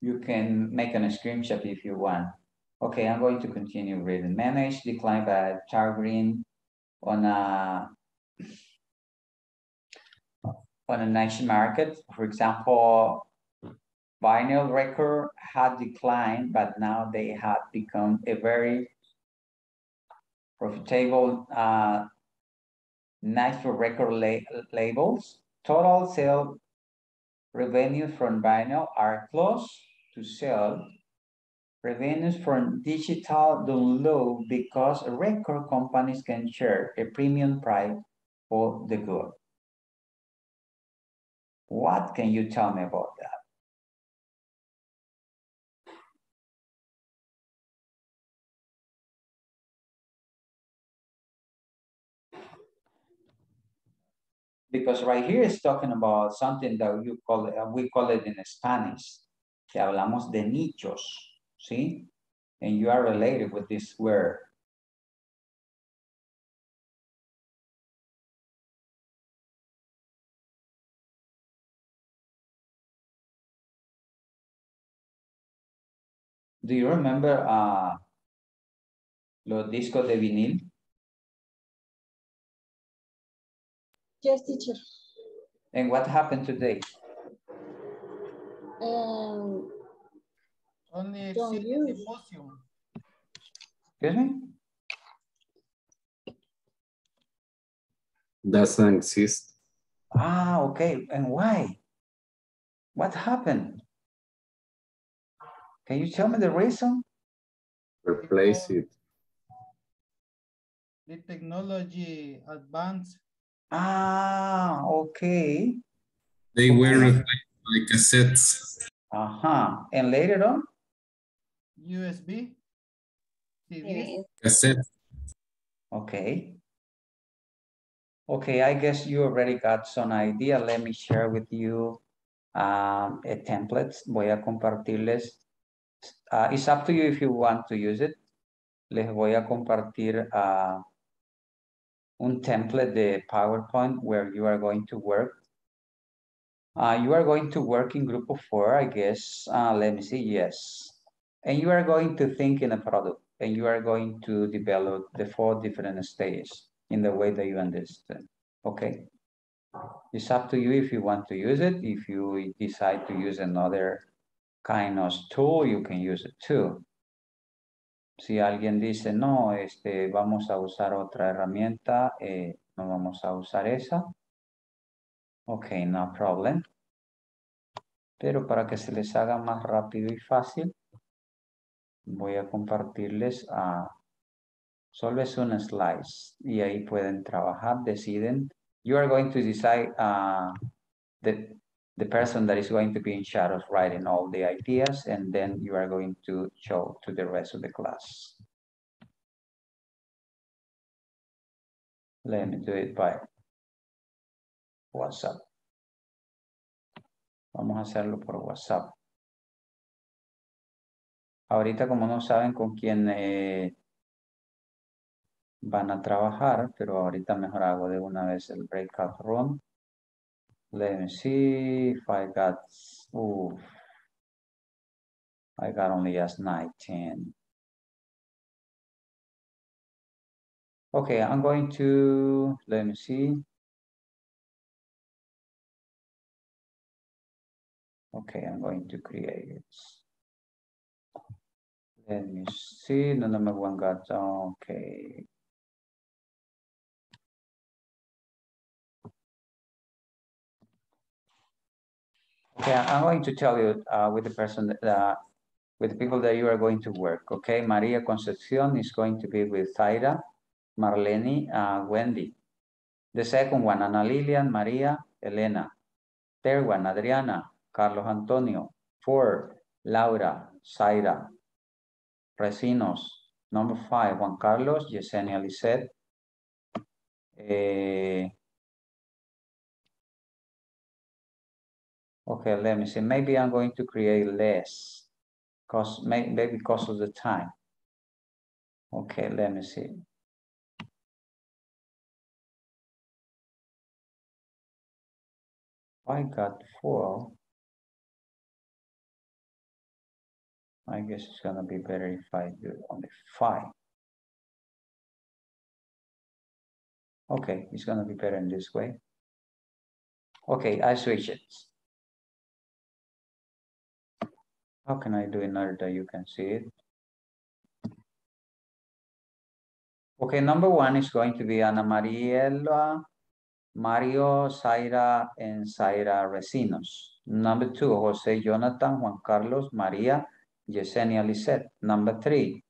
You can make a screenshot if you want. Okay, I'm going to continue reading. Manage decline by Targreen on a niche market. For example, vinyl record had declined, but now they had become a very profitable niche record labels. Total sale revenues from vinyl are close to sell. Revenues from digital download because record companies can share a premium price for the good. What can you tell me about that? Because right here is talking about something that you call, we call it in Spanish. Que hablamos de nichos. See, and you are related with this word. Do you remember los discos de vinil? Yes, teacher. And what happened today? Only exist museum. Excuse me? Doesn't exist. Ah, okay. And why? What happened? Can you tell me the reason? Replace it. The technology advanced. Ah, okay. They were replaced by cassettes. Uh-huh. And later on? USB? TV? Cassette. Okay. Okay, I guess you already got some idea. Let me share with you a template. Voy a compartirles. It's up to you if you want to use it. Les voy a compartir un template de PowerPoint where you are going to work. You are going to work in group of four, I guess. Let me see, yes. And you are going to think in a product and you are going to develop the four different stages in the way that you understand, okay? It's up to you if you want to use it. If you decide to use another kind of tool, you can use it too. Si alguien dice, no, vamos a usar otra herramienta, no vamos a usar esa. Okay, no problem. Pero para que se les haga más rápido y fácil, voy a compartirles solo es una slice y ahí pueden trabajar, deciden. You are going to decide the person that is going to be in charge of writing all the ideas and then you are going to show to the rest of the class. Let me do it by WhatsApp. Vamos a hacerlo por WhatsApp. Ahorita como no saben con quién van a trabajar, pero ahorita mejor hago de una vez el breakout room. Let me see if I got, ooh, I got only just 19. Okay, I'm going to, let me see. Okay, I'm going to create it. Let me see, the number one got, okay. Okay, I'm going to tell you with the person, that, with the people that you are going to work, okay? Maria Concepcion is going to be with Zaira, Marlene, Wendy. The second one, Ana Lilian, Maria, Elena. Third one, Adriana, Carlos Antonio. Fourth, Laura, Zaira. Resinos, Number 5, Juan Carlos, Yesenia Lisset. Okay, let me see. Maybe I'm going to create less because maybe because of the time. Okay, let me see. I got 4. I guess it's gonna be better if I do only 5. Okay, it's gonna be better in this way. Okay, I switch it. How can I do in order that you can see it? Okay, number 1 is going to be Ana Mariela, Mario, Zaira, and Zaira Resinos. Number 2, Jose, Jonathan, Juan Carlos, Maria, Yesenia, Lisette. Number 3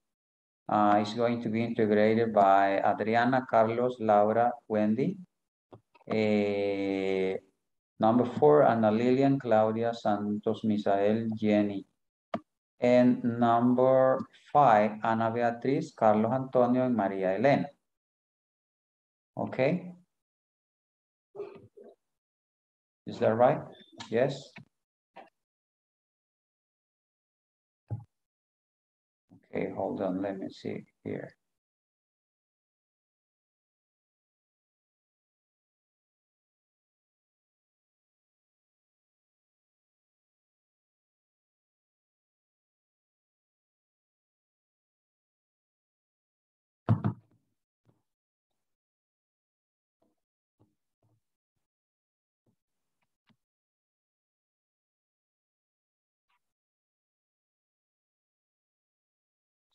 is going to be integrated by Adriana, Carlos, Laura, Wendy. Number 4, Ana Lilian, Claudia, Santos, Misael, Jenny. And number 5, Ana Beatriz, Carlos Antonio, and Maria Elena. Okay. Is that right? Yes. Okay, hold on. Let me see here.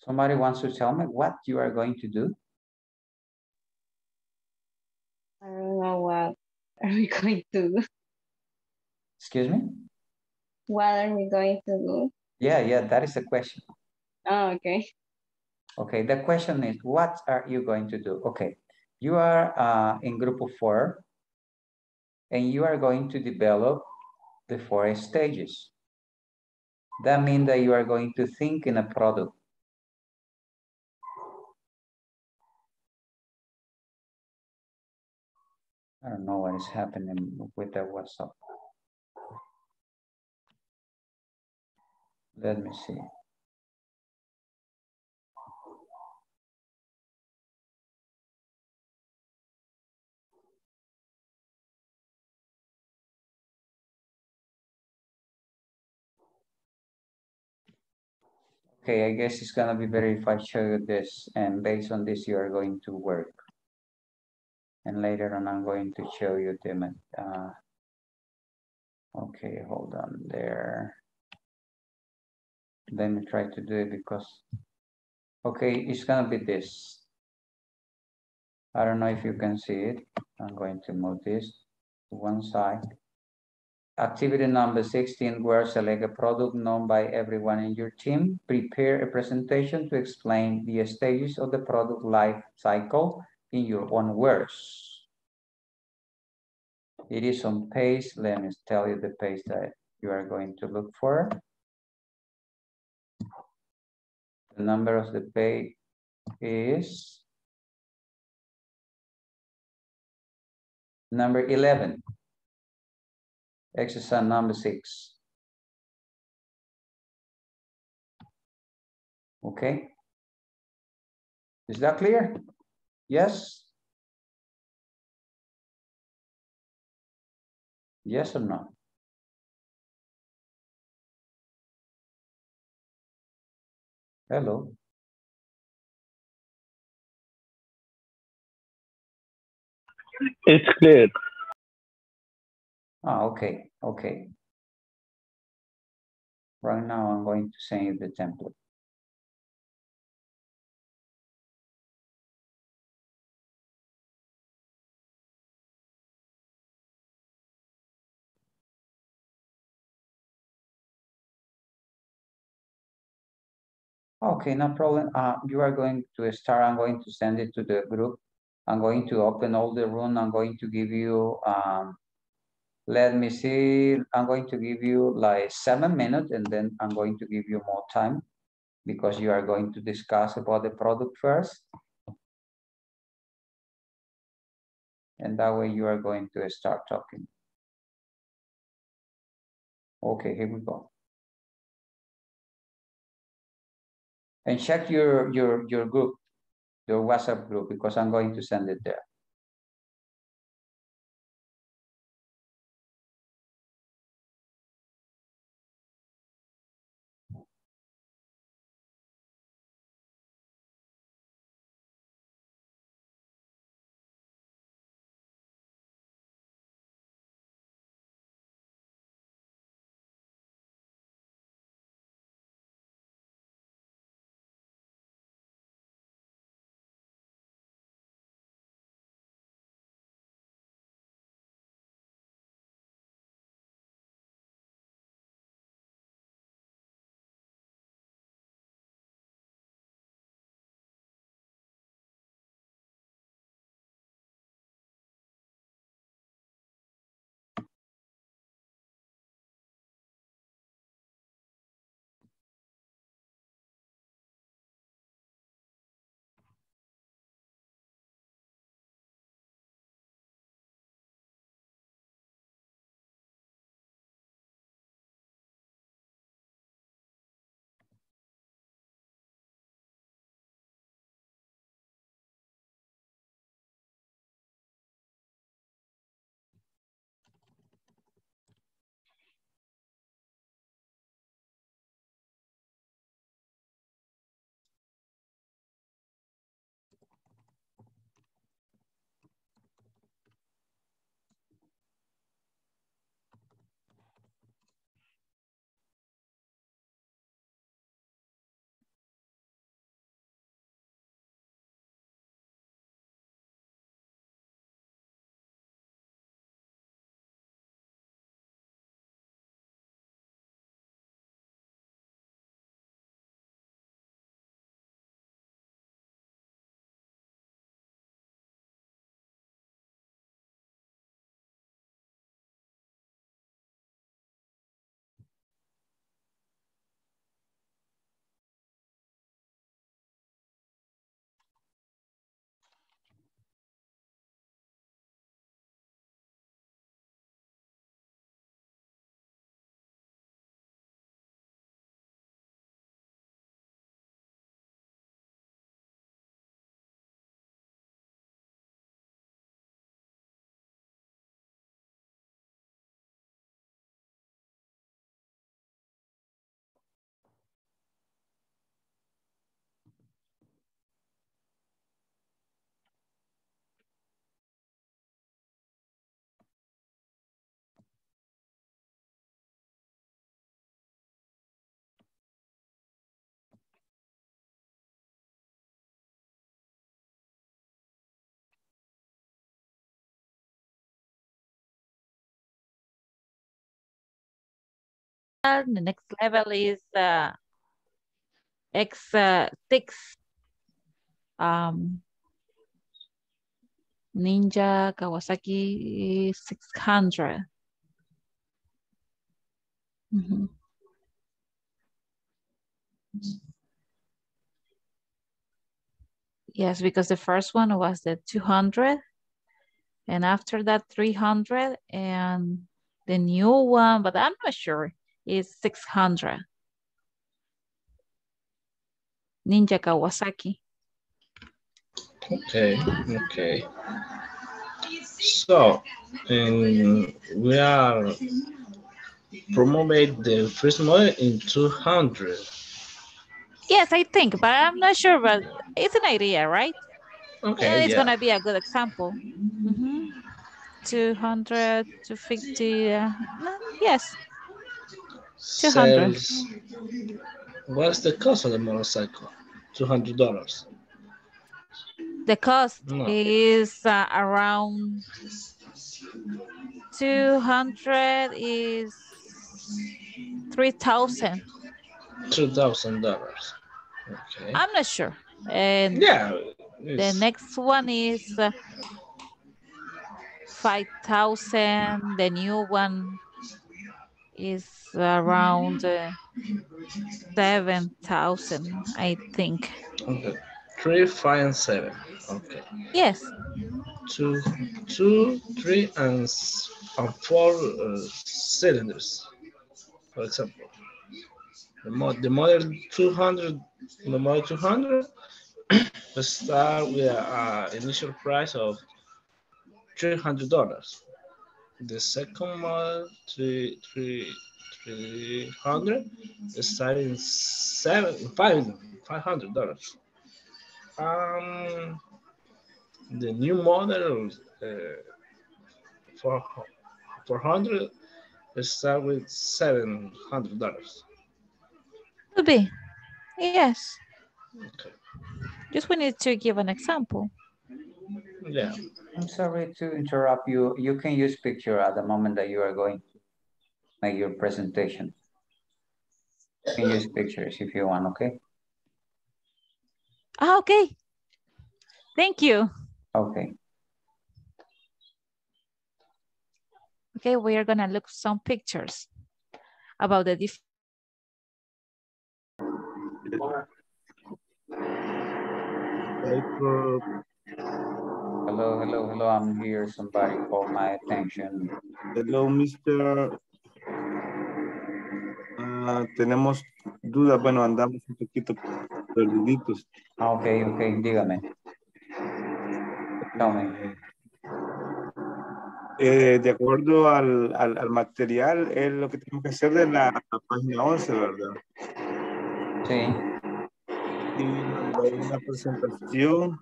Somebody wants to tell me what you are going to do? I don't know what are we going to do. Excuse me? What are we going to do? Yeah, that is the question. Oh, okay. Okay, the question is, what are you going to do? Okay, you are in group of 4, and you are going to develop the 4 stages. That means that you are going to think in a product. I don't know what is happening with the WhatsApp. Let me see. Okay, I guess it's gonna be better if I show you this, and based on this, you are going to work. And later on, I'm going to show you them. Okay, hold on there. Let me try to do it because, okay, it's gonna be this. I don't know if you can see it. I'm going to move this to one side. Activity number 16, where select a product known by everyone in your team. Prepare a presentation to explain the stages of the product life cycle in your own words. It is on page, let me tell you the page that you are going to look for. The number of the page is number 11, exercise number 6. Okay, is that clear? Yes? Yes or no? Hello? It's clear. Ah, okay, okay. Right now I'm going to send you the template. Okay, no problem. You are going to start. I'm going to send it to the group. I'm going to open all the room. I'm going to give you, let me see. I'm going to give you like 7 minutes, and then I'm going to give you more time. because you are going to discuss about the product first. And that way you are going to start talking. Okay, here we go. And check your group, your WhatsApp group, because I'm going to send it there. And the next level is X6 Ninja Kawasaki 600. Yes, because the first one was the 200, and after that 300, and the new one, but I'm not sure, is 600. Ninja Kawasaki. Okay, okay. So, we are promoting the first model in 200. Yes, I think, but I'm not sure, but it's an idea, right? Okay, it's gonna be a good example. 200, 250, yes. 200. Sales. What's the cost of the motorcycle? $200. The cost is around 200 is $3,000. $2,000. Okay. I'm not sure. And yeah. The next one is 5,000. The new one is around 7,000, I think. Okay. 3, 5, and 7. Okay. Yes. 2, 3, and 4 cylinders, for example. The model 200, the model 200 will start with an initial price of $300. The second model, 300, is starting $500. The new model 400 start with $700. Could be, yes. Okay. Just we need to give an example. Yeah. I'm sorry to interrupt you. You can use picture at the moment that you are going to make your presentation. You can use pictures if you want, okay? Oh, okay. Thank you. Okay. Okay, we are gonna look some pictures about the different. Hello, hello, hello. I'm here. Somebody called my attention. Hello, Mr. Tenemos dudas. Bueno, andamos un poquito perdiditos. Ok, ok. Dígame. De acuerdo al material, es lo que tenemos que hacer de la página 11, ¿verdad? Sí. Y mandar una presentación.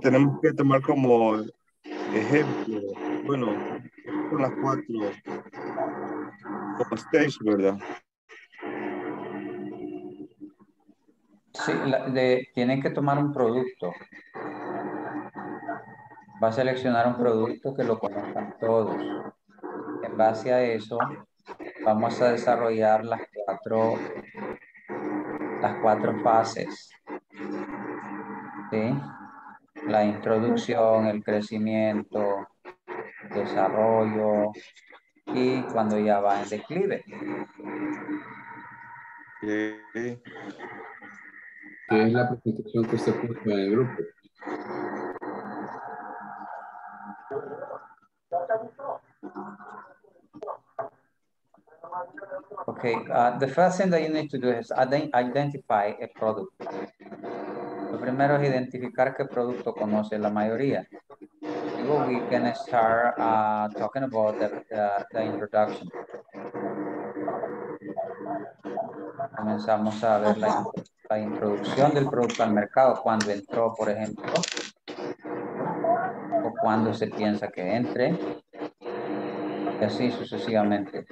Tenemos que tomar como ejemplo, bueno, con las 4 como stage, ¿verdad? Sí, tienen que tomar un producto. Va a seleccionar un producto que lo conozcan todos. En base a eso, vamos a desarrollar las 4 fases. ¿Sí? La introducción, el crecimiento, desarrollo y cuando ya va en declive. Okay. ¿Qué es la presentación que usted puso en el grupo? Okay, the first thing that you need to do is identify a product. Lo primero es identificar qué producto conoce la mayoría. Luego, we can start talking about the introduction. Comenzamos a ver la introducción del producto al mercado, cuando entró, por ejemplo, o cuando se piensa que entre, y así sucesivamente.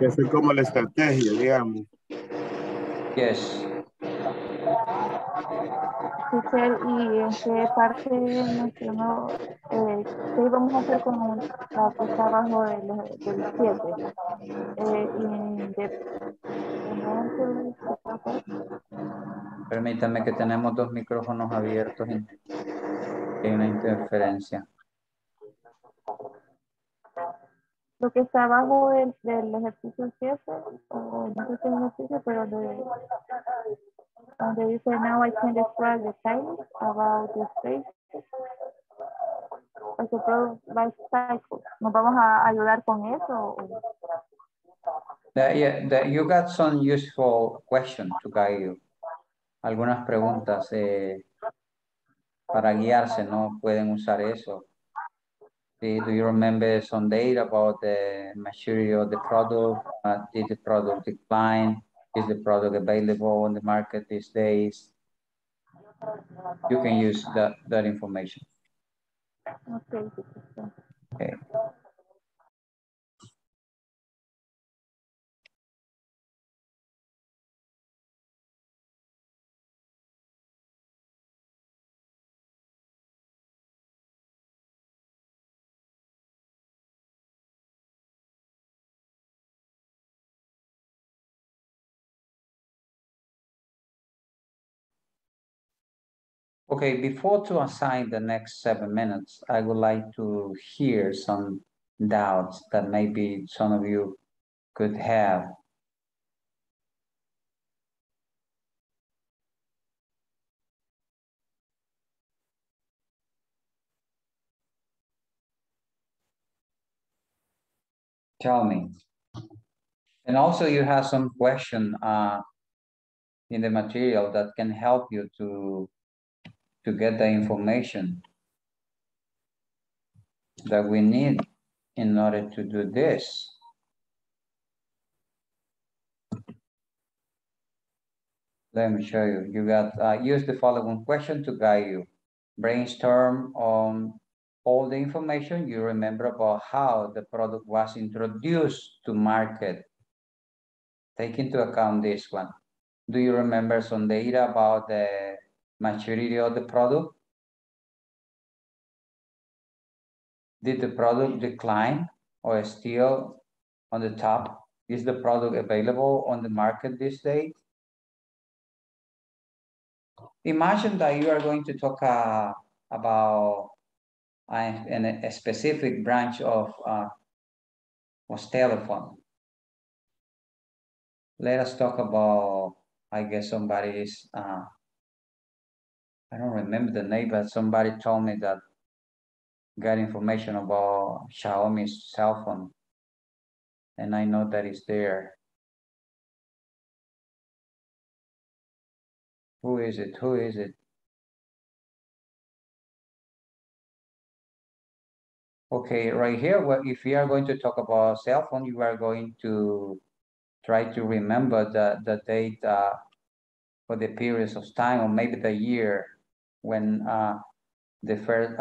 Es como la estrategia, digamos. Yes. ¿Y en qué parte mencionó qué íbamos a hacer con la puesta abajo del 7? Permítame que tenemos 2 micrófonos abiertos y hay una interferencia. Lo que está abajo del ejercicio 7, o no sé si es un ejercicio, pero donde dice, now I can describe the title about the space as a product by cycle. ¿Nos vamos a ayudar con eso? You got some useful questions to guide you. Algunas preguntas para guiarse, ¿no? Pueden usar eso. Do you remember some data about the maturity of the product? Did the product decline? Is the product available on the market these days? You can use that information. Okay. Okay, before to assign the next 7 minutes, I would like to hear some doubts that maybe some of you could have. Tell me. And also you have some question in the material that can help you to get the information that we need in order to do this. Let me show you. You got use the following question to guide you. Brainstorm on all the information you remember about how the product was introduced to market. Take into account this one. Do you remember some data about the maturity of the product? Did the product decline or is still on the top? Is the product available on the market this day? Imagine that you are going to talk about a specific branch of telephone. Let us talk about, I guess somebody is, I don't remember the name, but somebody told me that got information about Xiaomi's cell phone. And I know that it's there. Who is it? Who is it? Okay, right here, well, if you are going to talk about cell phone, you are going to try to remember the date for the periods of time, or maybe the year when the first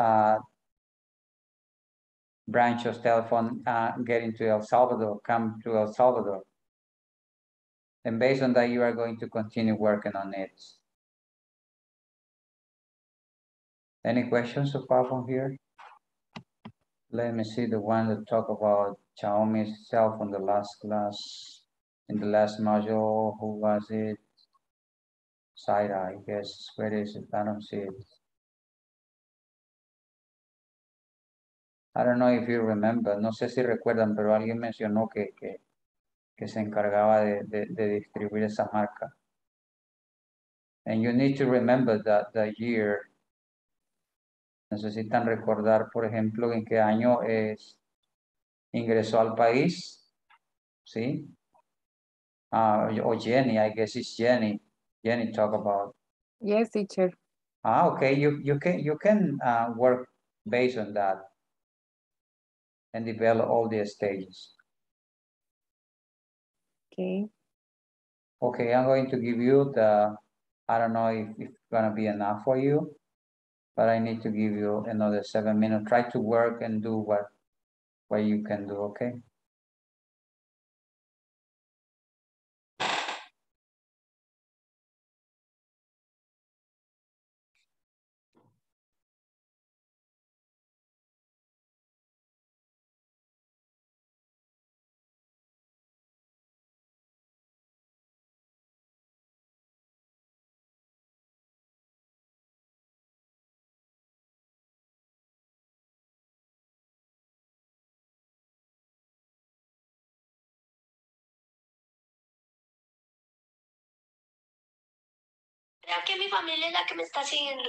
branch of telephone get into El Salvador, come to El Salvador. And based on that, you are going to continue working on it. Any questions so far from here? Let me see the one that talked about Xiaomi itself on the last class, in the last module. Who was it? Saira, I guess. Where is it? I don't see it. I don't know if you remember. No sé si recuerdan, pero alguien mencionó que se encargaba de distribuir esa marca. And you need to remember that the year. Necesitan recordar, por ejemplo, en qué año ingresó al país, ¿sí? Oh, Jenny, I guess it's Jenny. Jenny, talk about. Yes, teacher. Ah, okay. You can work based on that and develop all the stages. Okay. Okay, I'm going to give you the. I don't know if it's gonna be enough for you. But I need to give you another 7 minutes. Try to work and do what you can do, okay? Creo que mi familia es la que me está siguiendo.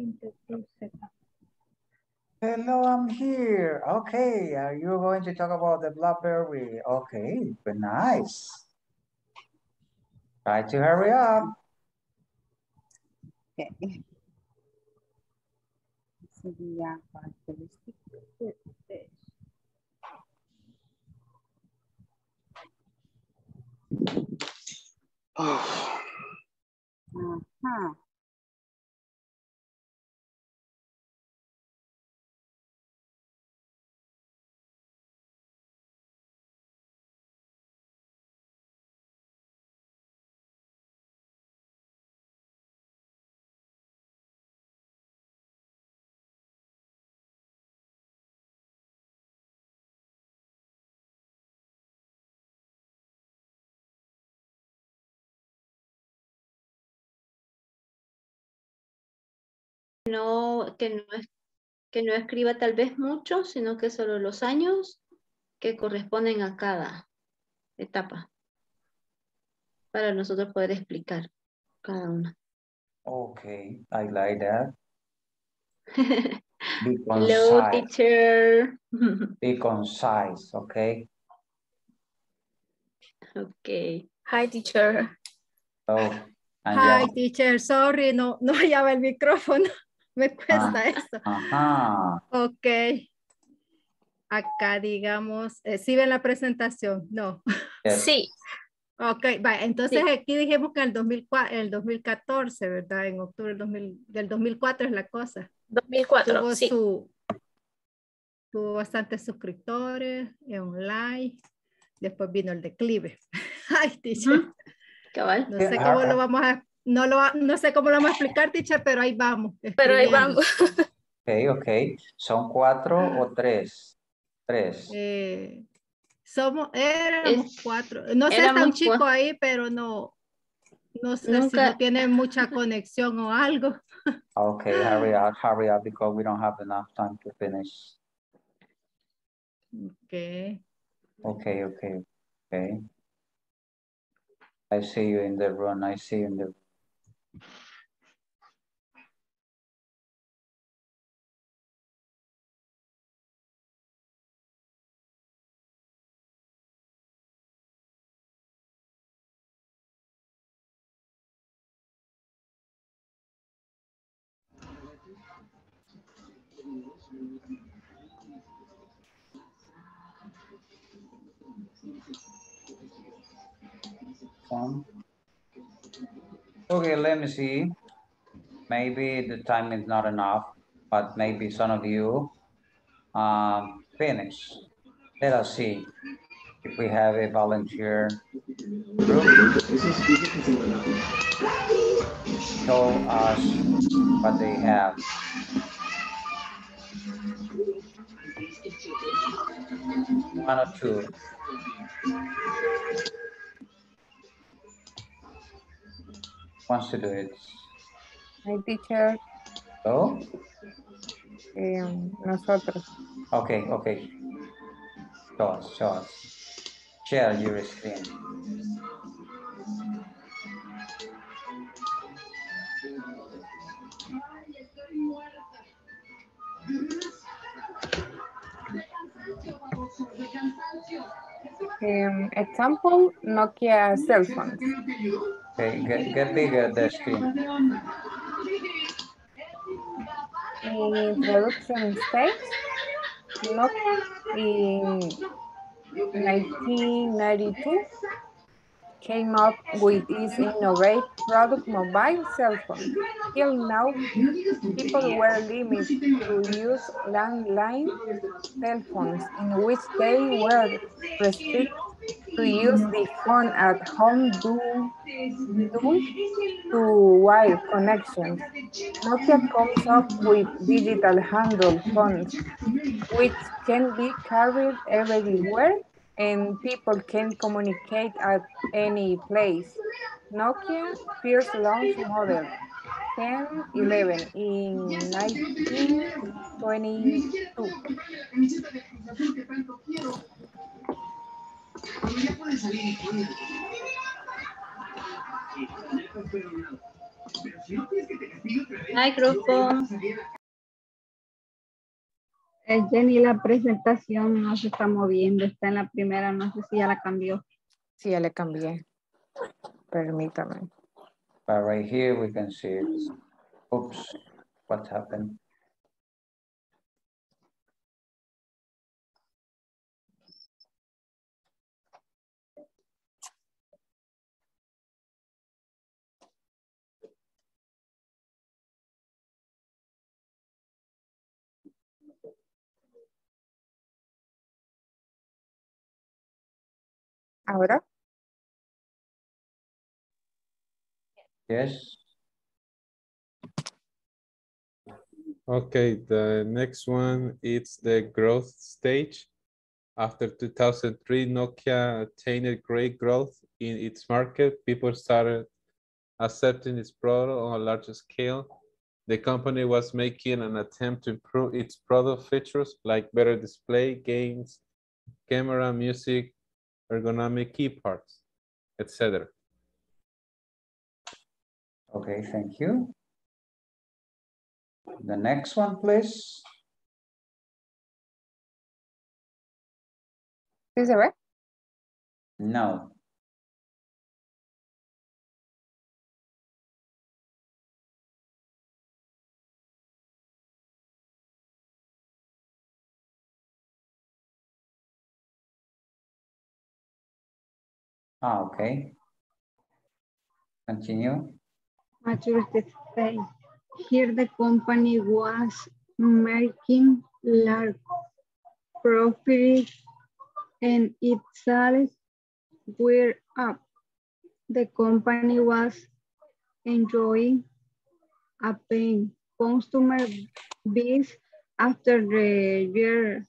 interview setup. Hello, I'm here. Okay, are you going to talk about the BlackBerry? Okay, but nice. Try to hurry up. Okay. Uh-huh. No, que no escriba tal vez mucho, sino que solo los años que corresponden a cada etapa para nosotros poder explicar cada una. Okay, I like that. Be concise. Hello, teacher. Be concise, okay? Okay. Hi, teacher. Oh, hi, yeah. Teacher. Sorry, no hallaba el micrófono. Me cuesta eso. Ajá. Ok. Acá digamos, ¿sí ven la presentación? No. Yes. Sí. Ok, va. Entonces sí. Aquí dijimos que el 2014, ¿verdad? En octubre del 2004 es la cosa. 2004, tuvo sí. Tuvo bastantes suscriptores online. Después vino el declive. Ay, teacher. Cabal. No sé cómo lo vamos a... No sé cómo lo vamos a explicar, teacher, pero ahí vamos. Pero ahí vamos. Ok. ¿Son cuatro o tres? Tres. Éramos cuatro. No sé, está un chico ahí, pero no sé si no tiene mucha conexión o algo. Ok, hurry up, because we don't have enough time to finish. Ok. Ok. I see you in the room, Okay, let me see. Maybe the time is not enough, but maybe some of you finish. Let us see if we have a volunteer group. Show us what they have. One or two. Wants to do it. Hi, teacher. Hello? Nosotros. Okay. Show us. Share your screen. Example, Nokia cell phone. Okay, get bigger the screen. Production stage, not in 1992, came up with its innovative product, mobile cell phone. Till now, people were limited to use landline cell phones, in which they were restricted to use the phone at home due to wire connections. Nokia comes up with digital handle phones, which can be carried everywhere, and people can communicate at any place. Nokia first launched model 1011 in 1922. Ay, grupo. Jenny, la presentación no se está moviendo, está en la primera, no sé si ya la cambió. Sí, ya le cambié. Permítame. But right here we can see it. Oops, what happened? Ahora. Yes. Okay, the next one is the growth stage. After 2003, Nokia attained great growth in its market. People started accepting its product on a larger scale. The company was making an attempt to improve its product features like better display, games, camera, music, ergonomic key parts, etc. Okay, thank you. The next one, please. Is it right? No. Ah, okay. Continue. Maturity stage. Here the company was making large profits and its sales were up. The company was enjoying a paying consumer base after the year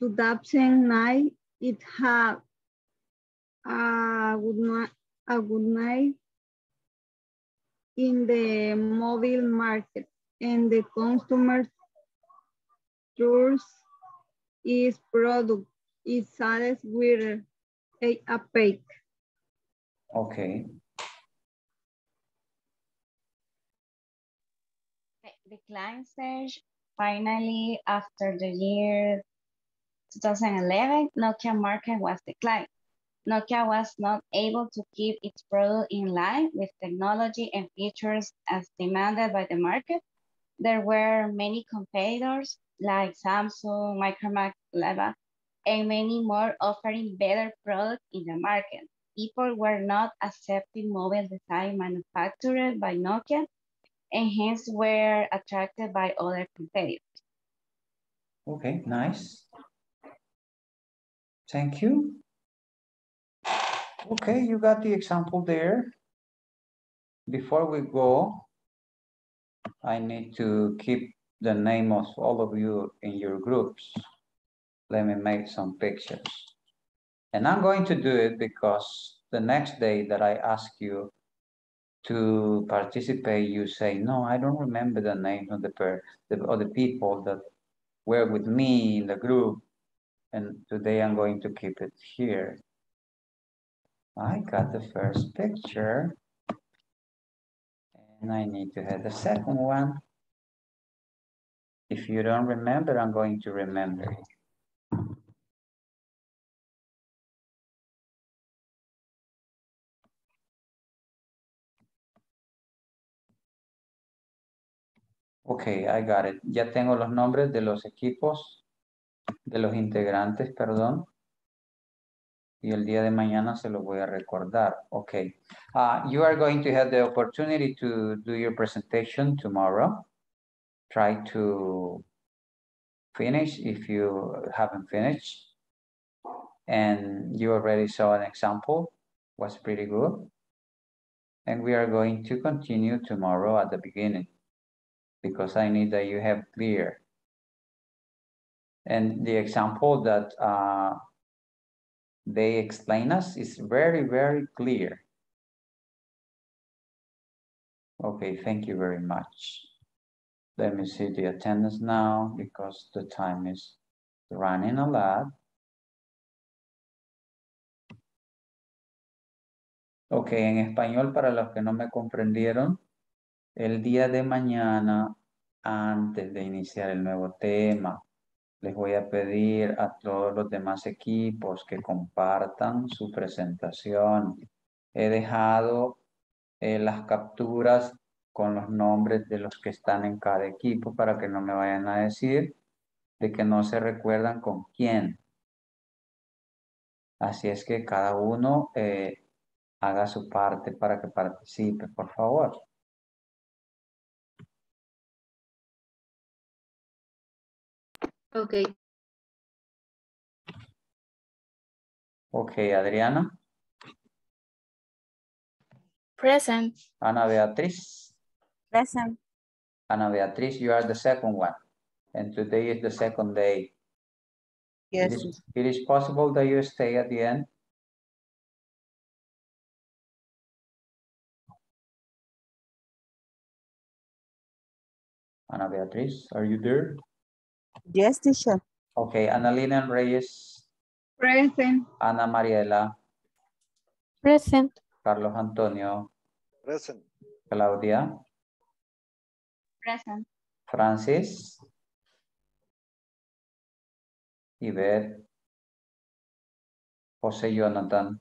2009. It had a good night in the mobile market, and the consumer tours is product is sales with a peak. Okay. The decline stage. Finally, after the year 2011, Nokia market was declined. Nokia was not able to keep its product in line with technology and features as demanded by the market. There were many competitors like Samsung, Micromax, Lava, and many more offering better products in the market. People were not accepting mobile design manufactured by Nokia and hence were attracted by other competitors. Okay, nice. Thank you. Okay, you got the example there. Before we go, I need to keep the name of all of you in your groups. Let me make some pictures. And I'm going to do it because the next day that I ask you to participate, you say, no, I don't remember the name of the people that were with me in the group. And today I'm going to keep it here. I got the first picture and I need to have the second one. If you don't remember, I'm going to remember it. Okay, I got it. Ya tengo los nombres de los equipos, de los integrantes, perdón. Y el día de mañana se lo voy a recordar. Okay. You are going to have the opportunity to do your presentation tomorrow. Try to finish if you haven't finished. And you already saw an example. Was pretty good. And we are going to continue tomorrow at the beginning because I need that you have clear. And the example that they explain us is very, very clear. Okay, thank you very much. Let me see the attendance now because the time is running a lot. Ok, en español, para los que no me comprendieron, el día de mañana, antes de iniciar el nuevo tema, les voy a pedir a todos los demás equipos que compartan su presentación. He dejado las capturas con los nombres de los que están en cada equipo para que no me vayan a decir de que no se recuerdan con quién. Así es que cada uno haga su parte para que participe, por favor. Ok. Ok, Adriana. Present. Ana Beatriz. Present. Ana Beatriz, you are the second one. And today is the second day. Yes. It is possible that you stay at the end? Ana Beatriz, are you there? Yes, teacher. Okay, Annalena Reyes. Present. Ana Mariela. Present. Carlos Antonio. Present. Claudia. Present. Francis. Iber. José Jonathan.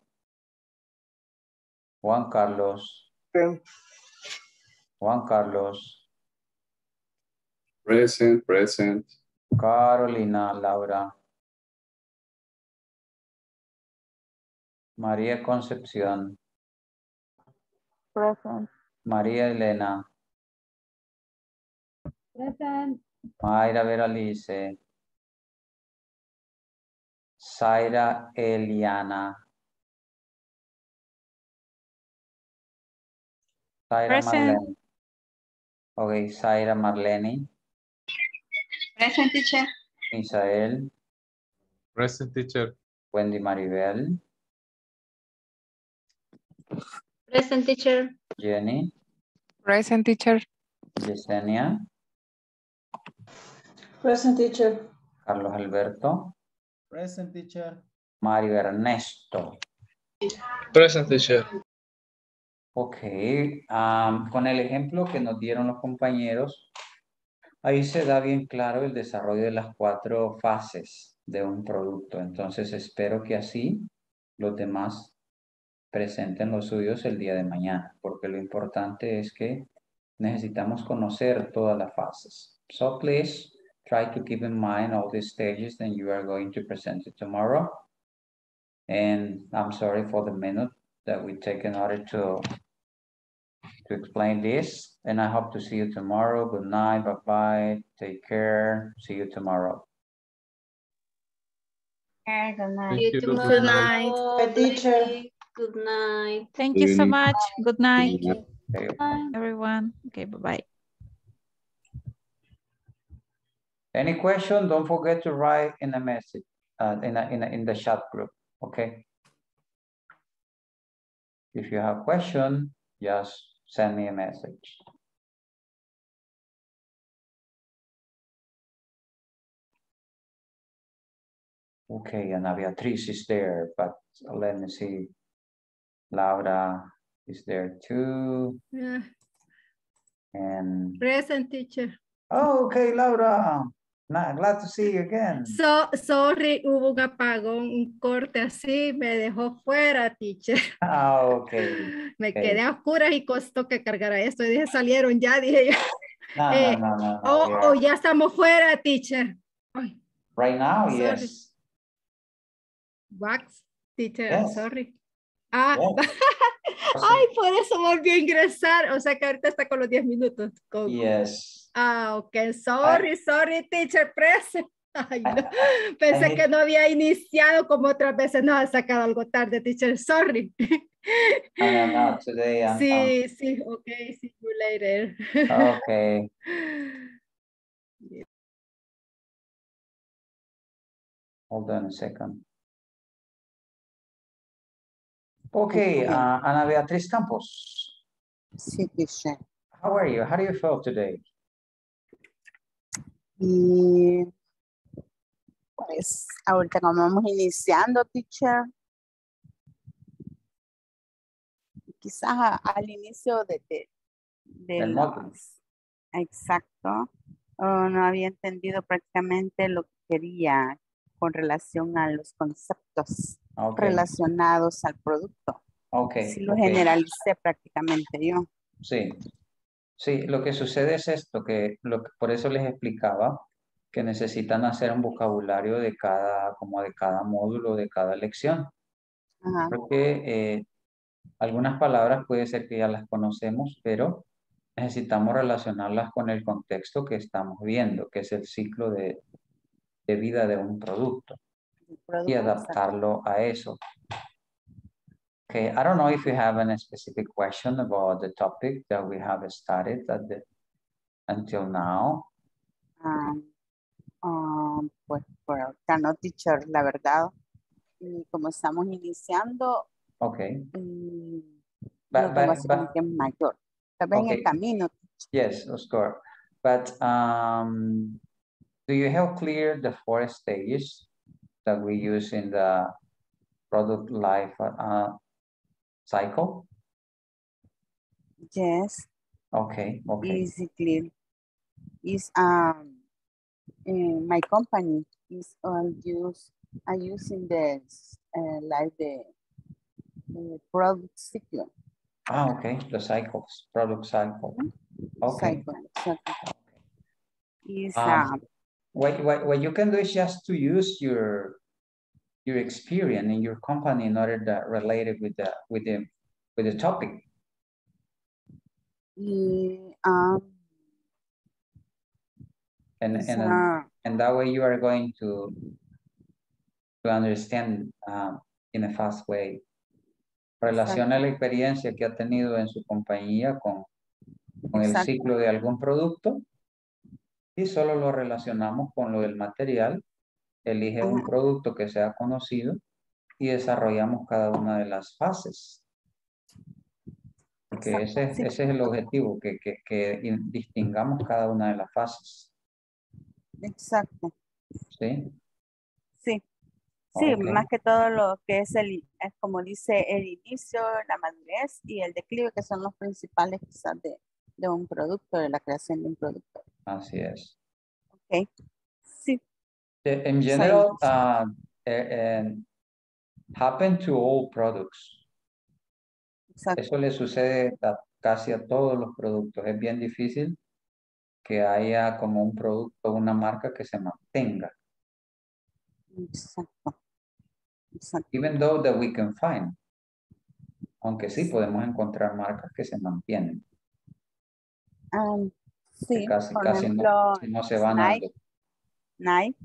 Juan Carlos. Present. Juan Carlos. Present, present. Carolina Laura. María Concepción. Present. María Elena. Present. Mayra Veralice. Zaira Eliana. Zaira Marlene. Ok, Zaira Marlene. Present, teacher. Misael. Present, teacher. Wendy Maribel. Present, teacher. Jenny. Present, teacher. Yesenia. Present, teacher. Carlos Alberto. Present, teacher. Mario Ernesto. Present, teacher. Ok, con el ejemplo que nos dieron los compañeros, ahí se da bien claro el desarrollo de las cuatro fases de un producto. Entonces espero que así los demás presenten los suyos el día de mañana, porque lo importante es que necesitamos conocer todas las fases. So please try to keep in mind all these stages that you are going to present it tomorrow. And I'm sorry for the minute that we take in order to explain this, and I hope to see you tomorrow. Good night, bye-bye, take care, see you tomorrow. Good night. You good night. Good night. Oh, teacher. Good night. Thank you so much. Good night, everyone. Okay, bye-bye. Any question, don't forget to write in a message, in the chat group, okay? If you have question, just send me a message. Okay, Ana Beatriz is there, but let me see. Laura is there too. Yeah. And present, teacher. Oh, okay, Laura. Glad to see you again. So sorry, hubo un apagón, un corte así, me dejó fuera, teacher. Ah, ok. Me quedé a oscuras y costó que cargara esto. Y dije, salieron ya, dije yo. No, no. Oh, ya estamos fuera, teacher. Ay. Right now, sorry. Yes. Wax, teacher, yes. Sorry. Ah, yes. Ay, por eso volvió a ingresar. O sea que ahorita está con los 10 minutos. Con, yes. Ah, ok, sorry, teacher, present. Ay, no. Pensé que no había iniciado como otras veces, nos ha sacado algo tarde, teacher, sorry. No, today I'm, sí, ok, see you later. Ok. Hold on a second. Ok, Ana Beatriz Campos. Sí, teacher. How are you? How do you feel today? Y pues ahorita como vamos iniciando, teacher, quizás al inicio del módulo. Exacto. No había entendido prácticamente lo que quería con relación a los conceptos relacionados al producto. Sí, lo generalicé prácticamente yo. Sí. Sí, lo que sucede es esto, por eso les explicaba que necesitan hacer un vocabulario de cada módulo, de cada lección. Ajá. Porque algunas palabras puede ser que ya las conocemos, pero necesitamos relacionarlas con el contexto que estamos viendo, que es el ciclo de vida de un producto, y adaptarlo a eso. Okay, I don't know if you have any specific question about the topic that we have studied until now. Pues por ahorita no, teacher, la verdad, como estamos iniciando, mayor. En el camino. Yes, of course. But do you have clear the four stages that we use in the product life cycle? Yes. Okay. Basically, is in my company is using the product cycle. The cycles, product cycle. Is what you can do is just to use your experience in your company in order that related with the topic. And that way you are going to understand in a fast way. Relaciona la experiencia que ha tenido en su compañía con el ciclo de algún producto y solo lo relacionamos con lo del material. Elige un producto que sea conocido y desarrollamos cada una de las fases. Porque ese es el objetivo, que distingamos cada una de las fases. Exacto. ¿Sí? Sí. Sí, más que todo lo que es como dice, el inicio, la madurez y el declive, que son los principales quizás de un producto, de la creación de un producto. Así es. Ok, sí. In general, happen to all products. Exacto. Eso le sucede casi a todos los productos. Es bien difícil que haya como un producto, una marca que se mantenga. Exacto. Even though that we can find, aunque sí podemos encontrar marcas que se mantienen. Sí, casi ejemplo, no se van a Nike.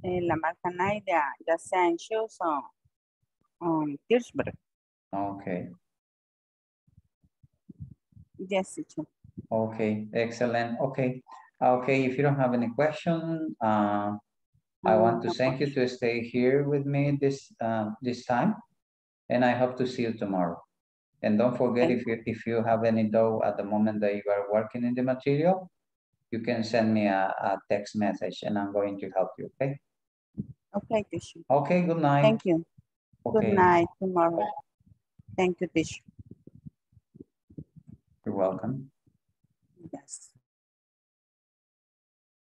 La marca Nike, ya sea en shoes o en Kirchberg. Yes, it's true. Excellent. If you don't have any question, I want to thank you to stay here with me this time, and I hope to see you tomorrow. And don't forget, if you have any doubt at the moment that you are working in the material, you can send me a text message, and I'm going to help you. Okay. Okay, Tishu. Okay. Good night. Thank you. Good night tomorrow. Thank you, Tishu. You're welcome.